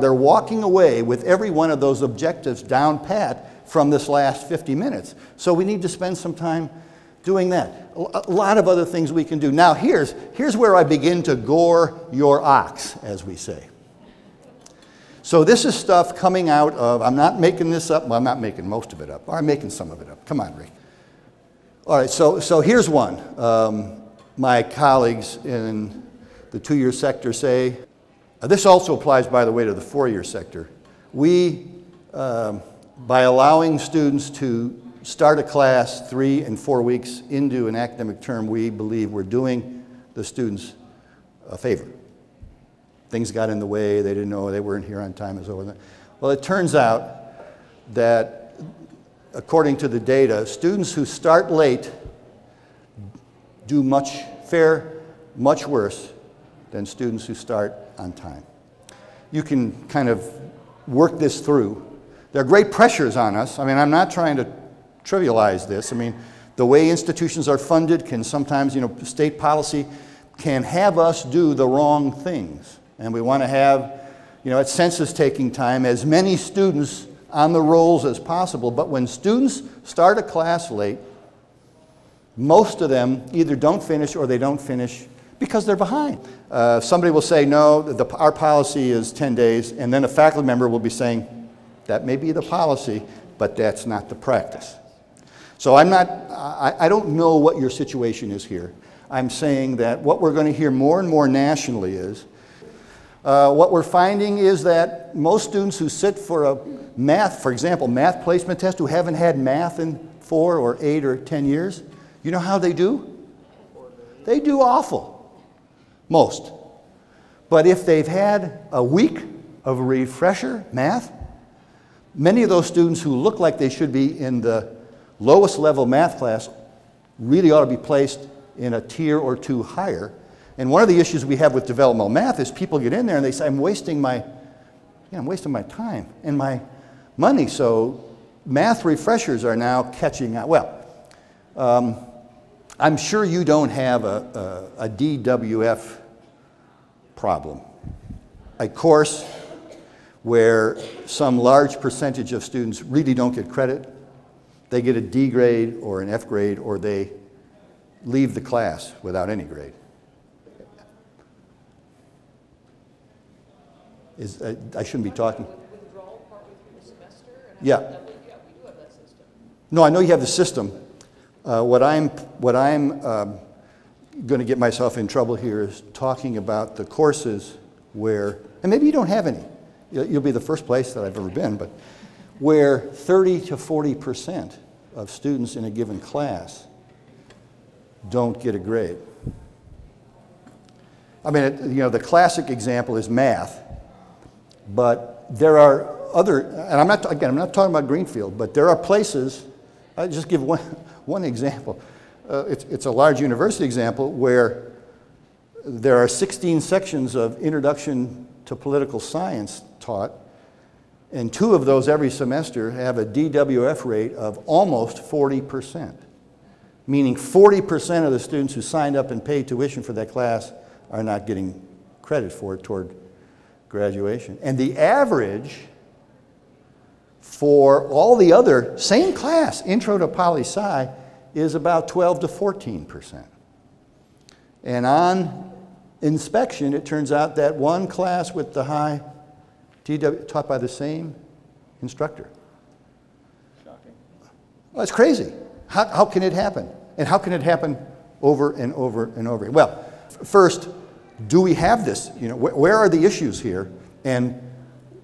They're walking away with every one of those objectives down pat from this last 50 minutes. So we need to spend some time doing that. A lot of other things we can do. Now here's where I begin to gore your ox, as we say. So this is stuff coming out of, I'm not making this up, well, I'm not making most of it up, I'm making some of it up. Come on, Rick. All right, so here's one. My colleagues in the two-year sector say, this also applies, by the way, to the four-year sector. We, by allowing students to start a class 3 and 4 weeks into an academic term, we believe we're doing the students a favor. Things got in the way, they didn't know, they weren't here on time, and so on. Well, it turns out that, according to the data, students who start late do fare much worse than students who start on time. You can kind of work this through. There are great pressures on us. I mean, I'm not trying to trivialize this. I mean, the way institutions are funded can sometimes, you know, state policy can have us do the wrong things. And we want to have, you know, at census taking time, as many students on the rolls as possible. But when students start a class late, most of them either don't finish or they don't finish because they're behind. Somebody will say, no, our policy is 10 days, and then a faculty member will be saying, that may be the policy, but that's not the practice. So I don't know what your situation is here. I'm saying that what we're going to hear more and more nationally is, what we're finding is that most students who sit for a math, for example, math placement test, who haven't had math in 4 or 8 or 10 years, you know how they do? They do awful, most. But if they've had a week of refresher math, many of those students who look like they should be in the lowest level math class really ought to be placed in a tier or two higher. And one of the issues we have with developmental math is people get in there and they say, I'm wasting my time and my money. So math refreshers are now catching up. Well, I'm sure you don't have a DWF problem, a course where some large percentage of students really don't get credit. They get a D grade or an F grade, or they leave the class without any grade. I shouldn't be talking. Yeah. No, I know you have the system. What I'm going to get myself in trouble here is talking about the courses where, and maybe you don't have any. You'll be the first place that I've ever been, but where 30% to 40% of students in a given class don't get a grade. I mean, you know, the classic example is math, but there are other, and I'm not talking about Greenfield, but there are places. I'll just give one example. It's a large university example where there are 16 sections of introduction to political science taught, and 2 of those every semester have a DWF rate of almost 40%, meaning 40% of the students who signed up and paid tuition for that class are not getting credit for it toward graduation. And the average for all the other same class, intro to poli-sci, is about 12 to 14%. And on inspection, it turns out that one class with the high DW taught by the same instructor. Shocking. Well, it's crazy. How can it happen? And how can it happen over and over and over again? Well, first, do we have this? You know, where are the issues here? And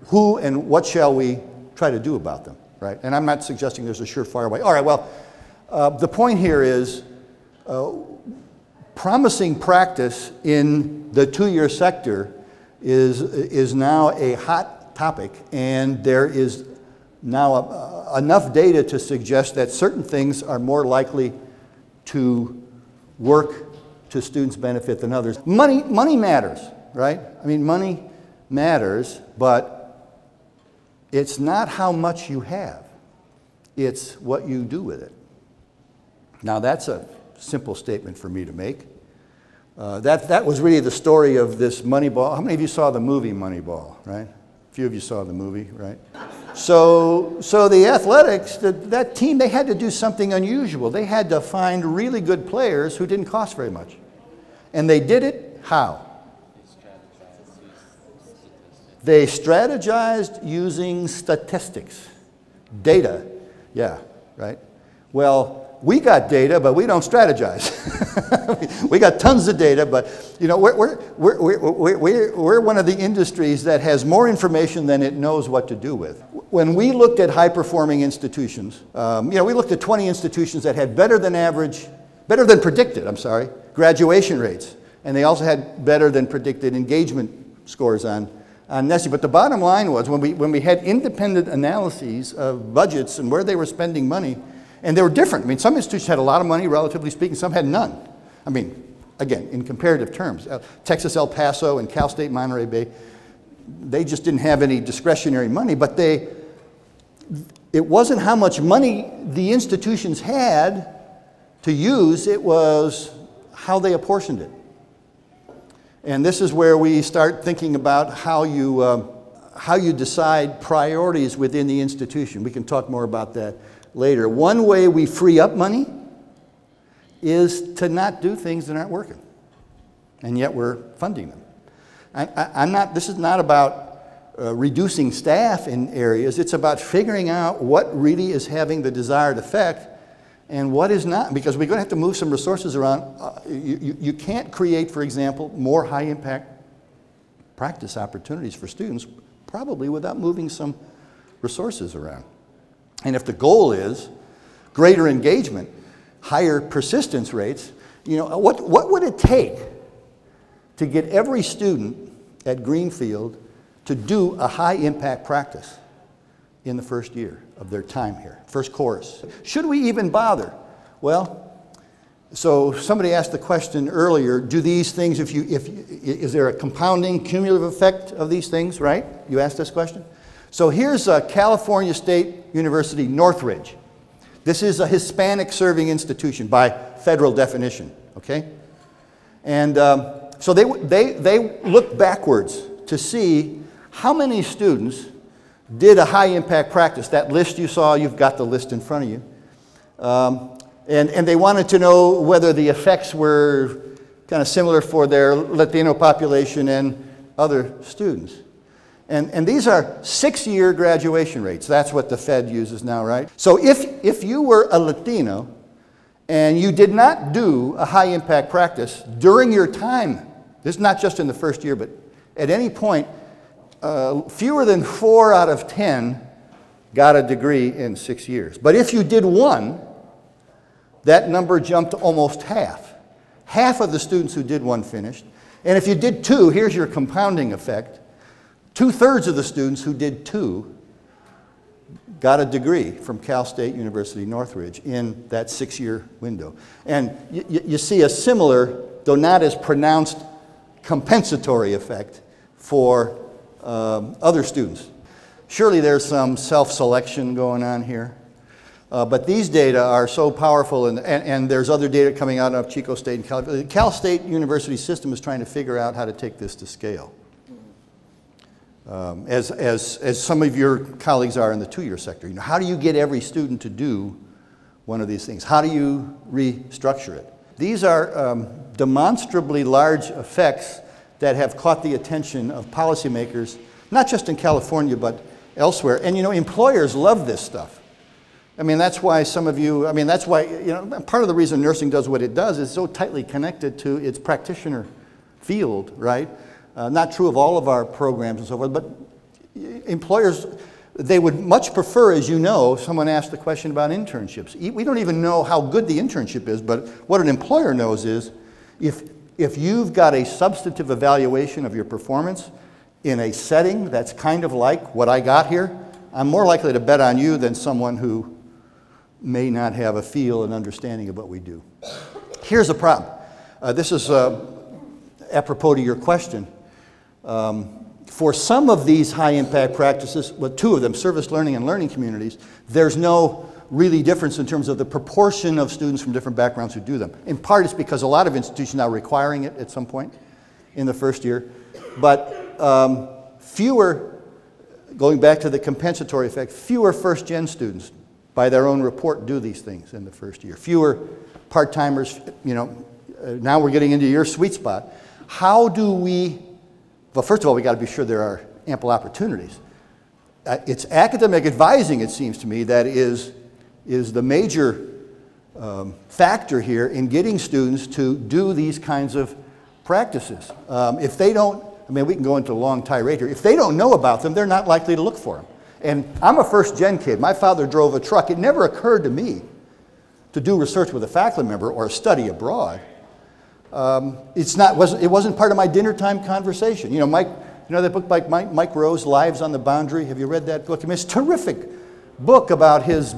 who and what shall we try to do about them, right? And I'm not suggesting there's a surefire way. All right, well, the point here is promising practice in the two-year sector is now a hot topic, and there is now enough data to suggest that certain things are more likely to work to students' benefit than others. Money matters, right? I mean, money matters, but it's not how much you have, it's what you do with it. Now that's a simple statement for me to make. That was really the story of this Moneyball. How many of you saw the movie Moneyball, right? A few of you saw the movie, right? So the athletics, that team, they had to do something unusual. They had to find really good players who didn't cost very much. And they did it how? They strategized using statistics, data, yeah, right? Well, we got data, but we don't strategize. We got tons of data, but you know, we're one of the industries that has more information than it knows what to do with. When we looked at high-performing institutions, you know, we looked at 20 institutions that had better than average, better than predicted, I'm sorry, graduation rates, and they also had better than predicted engagement scores on SESI. But the bottom line was, when we had independent analyses of budgets and where they were spending money, and they were different. I mean, some institutions had a lot of money, relatively speaking, some had none. I mean, again, in comparative terms. Texas El Paso and Cal State Monterey Bay, they just didn't have any discretionary money, but it wasn't how much money the institutions had to use, it was how they apportioned it. And this is where we start thinking about how you decide priorities within the institution. We can talk more about that later. One way we free up money is to not do things that aren't working, and yet we're funding them. This is not about reducing staff in areas, it's about figuring out what really is having the desired effect and what is not, because we're going to have to move some resources around. You can't create, for example, more high-impact practice opportunities for students probably without moving some resources around. And if the goal is greater engagement, higher persistence rates, you know, what would it take to get every student at Greenfield to do a high-impact practice in the first year of their time here, first course? Should we even bother? Well, so somebody asked the question earlier, do these things, is there a compounding cumulative effect of these things, right? You asked this question? So here's California State University, Northridge. This is a Hispanic serving institution by federal definition, okay? And so they look backwards to see how many students did a high impact practice. That list you saw, you've got the list in front of you. And they wanted to know whether the effects were kind of similar for their Latino population and other students. And these are 6-year graduation rates. That's what the Fed uses now, right? So if you were a Latino and you did not do a high impact practice during your time, this is not just in the first year, but at any point, fewer than 4 out of 10 got a degree in 6 years. But if you did one, that number jumped to almost half. Half of the students who did one finished. And if you did two, here's your compounding effect. 2/3 of the students who did two got a degree from Cal State University Northridge in that 6-year window. And you see a similar, though not as pronounced, compensatory effect for other students. Surely there's some self-selection going on here, but these data are so powerful, and there's other data coming out of Chico State and California. The Cal State University system is trying to figure out how to take this to scale. As some of your colleagues are in the 2-year sector, you know, how do you get every student to do one of these things? How do you restructure it? These are demonstrably large effects that have caught the attention of policymakers, not just in California, but elsewhere. And you know, employers love this stuff. I mean, that's why some of you, I mean, that's why, you know, part of the reason nursing does what it does is so tightly connected to its practitioner field, right? Not true of all of our programs and so forth, but employers, they would much prefer, as you know, someone asked the question about internships. We don't even know how good the internship is, but what an employer knows is if you've got a substantive evaluation of your performance in a setting that's kind of like what I got here, I'm more likely to bet on you than someone who may not have a feel and understanding of what we do. Here's a problem. This is apropos to your question. For some of these high-impact practices, well, 2 of them, service learning and learning communities, there's no really difference in terms of the proportion of students from different backgrounds who do them. In part, it's because a lot of institutions are requiring it at some point in the first year. But fewer, going back to the compensatory effect, fewer first-gen students, by their own report, do these things in the first year. Fewer part-timers, you know, now we're getting into your sweet spot. How do we? Well, first of all, we got to be sure there are ample opportunities. It's academic advising, it seems to me, that is the major factor here in getting students to do these kinds of practices. If they don't, I mean, we can go into a long tirade here. If they don't know about them, they're not likely to look for them. And I'm a first-gen kid. My father drove a truck. It never occurred to me to do research with a faculty member or a study abroad. It wasn't part of my dinner time conversation. You know, that book by Mike Rose, Lives on the Boundary? Have you read that book? I mean, it's a terrific book about his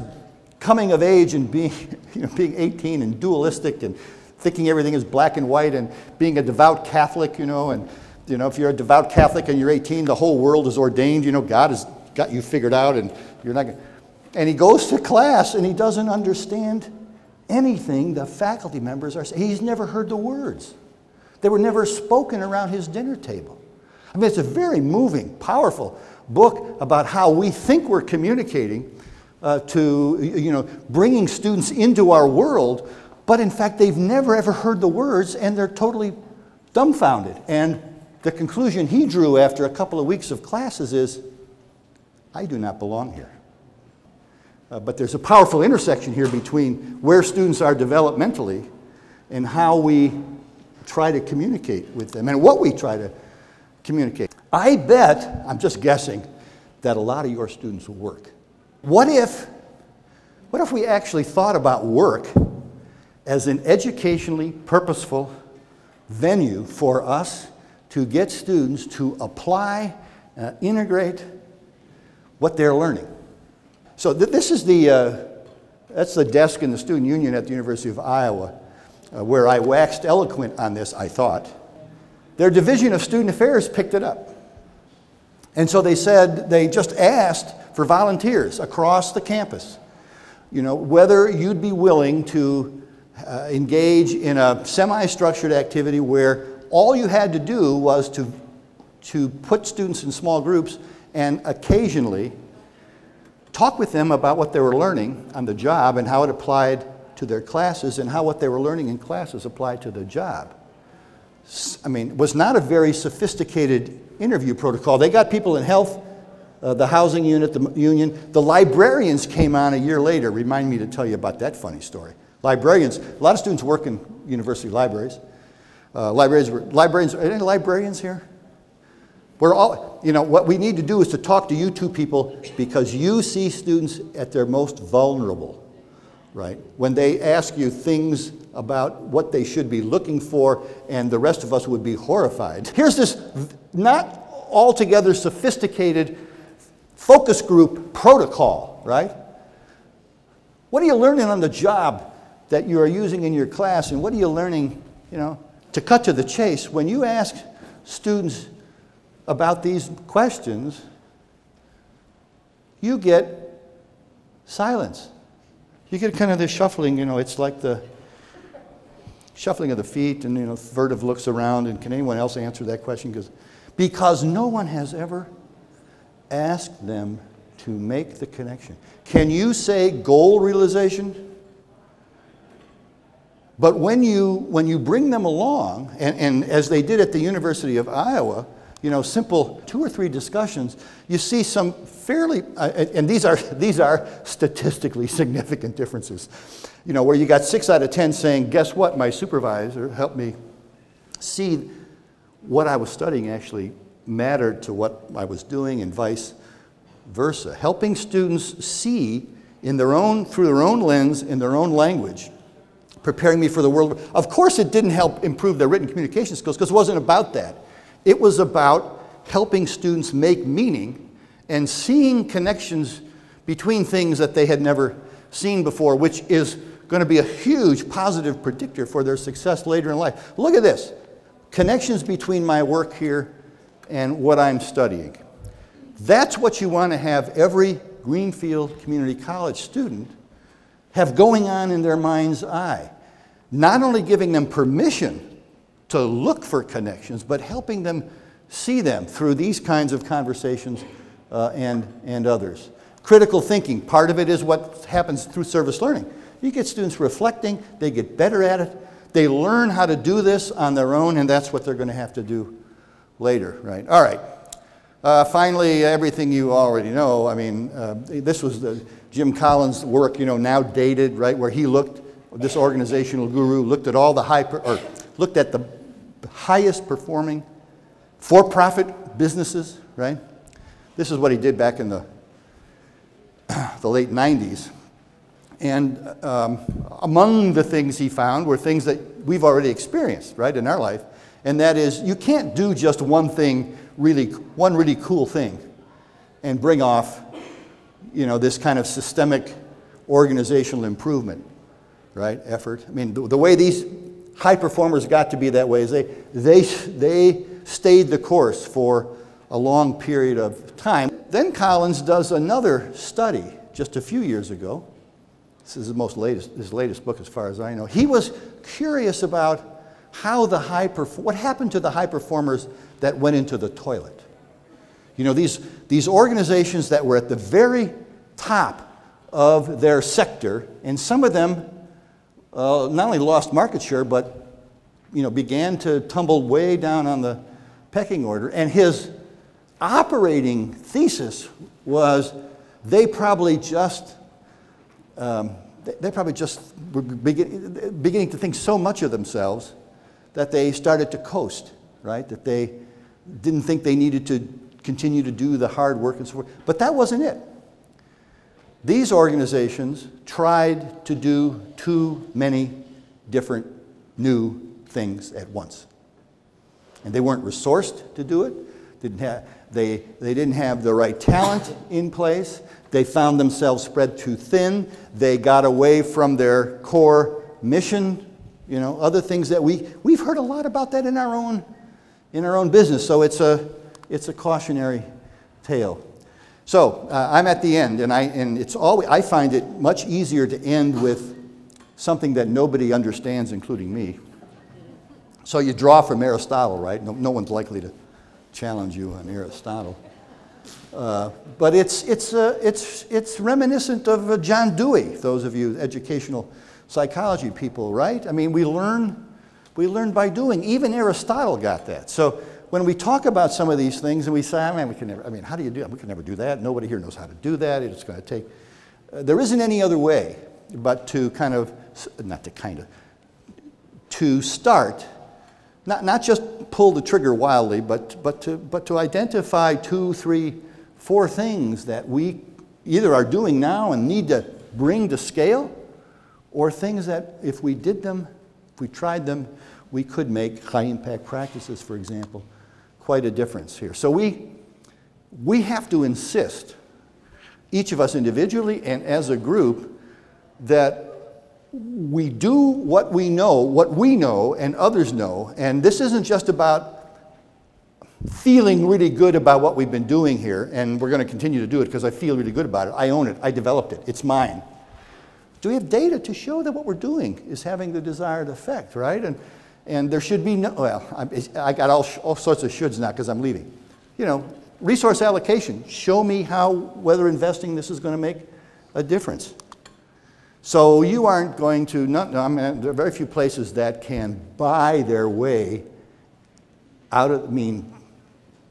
coming of age and being, you know, being 18 and dualistic and thinking everything is black and white and being a devout Catholic, you know, and, you know, if you're a devout Catholic and you're 18, the whole world is ordained, you know, God has got you figured out and you're not gonna. And he goes to class and he doesn't understand anything the faculty members are saying. He's never heard the words. They were never spoken around his dinner table. I mean, it's a very moving, powerful book about how we think we're communicating to, you know, bringing students into our world, but in fact, they've never ever heard the words and they're totally dumbfounded. And the conclusion he drew after a couple of weeks of classes is, I do not belong here. But there's a powerful intersection here between where students are developmentally and how we try to communicate with them and what we try to communicate. I bet, I'm just guessing, that a lot of your students will work. What if we actually thought about work as an educationally purposeful venue for us to get students to apply, integrate what they're learning? So this is the, that's the desk in the student union at the University of Iowa, where I waxed eloquent on this, I thought. Their division of student affairs picked it up. And so they said, they just asked for volunteers across the campus, you know, whether you'd be willing to engage in a semi-structured activity where all you had to do was to put students in small groups and occasionally talk with them about what they were learning on the job and how it applied to their classes and how what they were learning in classes applied to the job. I mean, it was not a very sophisticated interview protocol. They got people in health, the housing unit, the union. The librarians came on a year later. Remind me to tell you about that funny story. Librarians, a lot of students work in university libraries. Librarians, are there any librarians here? We're all, you know, what we need to do is to talk to you two people because you see students at their most vulnerable, right? When they ask you things about what they should be looking for, and the rest of us would be horrified. Here's this not altogether sophisticated focus group protocol, right? What are you learning on the job that you are using in your class, and what are you learning, you know, to cut to the chase? When you ask students about these questions, you get silence. You get kind of this shuffling, you know, it's like the shuffling of the feet and, you know, furtive looks around and can anyone else answer that question? Because no one has ever asked them to make the connection. Can you say goal realization? But when you bring them along, and as they did at the University of Iowa, you know, simple 2 or 3 discussions, you see some fairly, and these are statistically significant differences, you know, where you got 6 out of 10 saying, guess what, my supervisor helped me see what I was studying actually mattered to what I was doing, and vice versa. Helping students see in their own, through their own lens, in their own language, preparing me for the world. Of course it didn't help improve their written communication skills because it wasn't about that. It was about helping students make meaning and seeing connections between things that they had never seen before, which is going to be a huge positive predictor for their success later in life. Look at this. Connections between my work here and what I'm studying. That's what you want to have every Greenfield Community College student have going on in their mind's eye. Not only giving them permission to look for connections, but helping them see them through these kinds of conversations and others. Critical thinking, part of it is what happens through service learning. You get students reflecting, they get better at it, they learn how to do this on their own, and that's what they're gonna have to do later, right? All right, finally, everything you already know. I mean, this was the Jim Collins' work, you know, now dated, right, where he looked this organizational guru, looked at all the highest performing for-profit businesses, right? This is what he did back in the late 90s. And among the things he found were things that we've already experienced, right, in our life. And that is, you can't do just one thing, one really cool thing, and bring off, you know, this kind of systemic organizational improvement, right, effort. I mean, the way these high performers got to be that way is they stayed the course for a long period of time. Then Collins does another study just a few years ago. This is his latest book, as far as I know. He was curious about how the what happened to the high performers that went into the toilet. You know, these organizations that were at the very top of their sector, and some of them not only lost market share, but, you know, began to tumble way down on the pecking order. And his operating thesis was they probably just were beginning to think so much of themselves that they started to coast, right? That they didn't think they needed to continue to do the hard work and so forth. But that wasn't it. These organizations tried to do too many different new things at once. And they weren't resourced to do it. They didn't have the right talent in place. They found themselves spread too thin. They got away from their core mission. You know, other things that we've heard a lot about that in our own business. So it's a cautionary tale. So I'm at the end, and it's always, I find it much easier to end with something that nobody understands, including me. So you draw from Aristotle, right? No one's likely to challenge you on Aristotle. But it's reminiscent of John Dewey, those of you educational psychology people, right? I mean, we learn by doing. Even Aristotle got that. So when we talk about some of these things and we say, man, we can never, I mean, how do you do that? We can never do that. Nobody here knows how to do that. It's going to take, there isn't any other way but to kind of, to start, not just pull the trigger wildly, but to identify 2, 3, 4 things that we either are doing now and need to bring to scale, or things that if we did them, if we tried them, we could make high-impact practices, for example, quite a difference here. So we have to insist, each of us individually and as a group, that we do what we know and others know. And this isn't just about feeling really good about what we've been doing here, and we're going to continue to do it because I feel really good about it. I own it. I developed it. It's mine. Do we have data to show that what we're doing is having the desired effect, right? And there should be no, well, I got all sorts of shoulds now because I'm leaving. You know, resource allocation. Show me whether investing this is going to make a difference. So you aren't going to, I mean, there are very few places that can buy their way out of, I mean,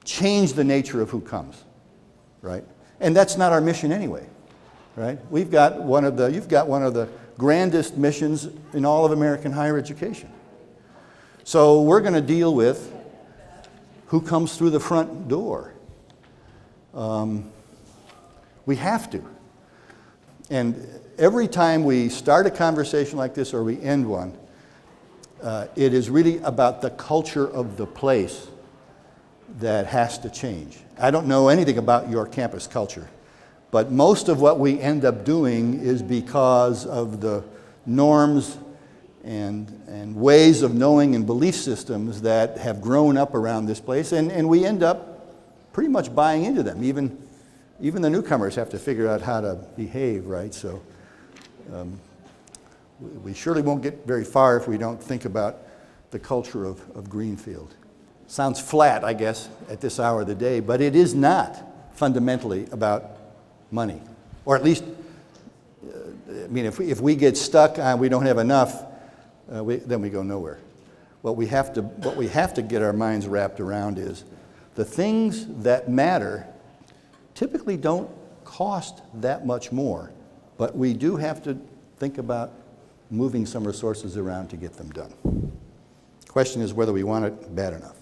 change the nature of who comes, right? And that's not our mission anyway, right? We've got you've got one of the grandest missions in all of American higher education. So we're going to deal with who comes through the front door. We have to. And every time we start a conversation like this or we end one, it is really about the culture of the place that has to change. I don't know anything about your campus culture, but most of what we end up doing is because of the norms and ways of knowing and belief systems that have grown up around this place, and we end up pretty much buying into them. Even the newcomers have to figure out how to behave, right? So we surely won't get very far if we don't think about the culture of Greenfield. Sounds flat, I guess, at this hour of the day, but it is not fundamentally about money. Or at least, I mean, if we get stuck and we don't have enough, then we go nowhere. What we have to get our minds wrapped around is the things that matter typically don't cost that much more, but we do have to think about moving some resources around to get them done. The question is whether we want it bad enough.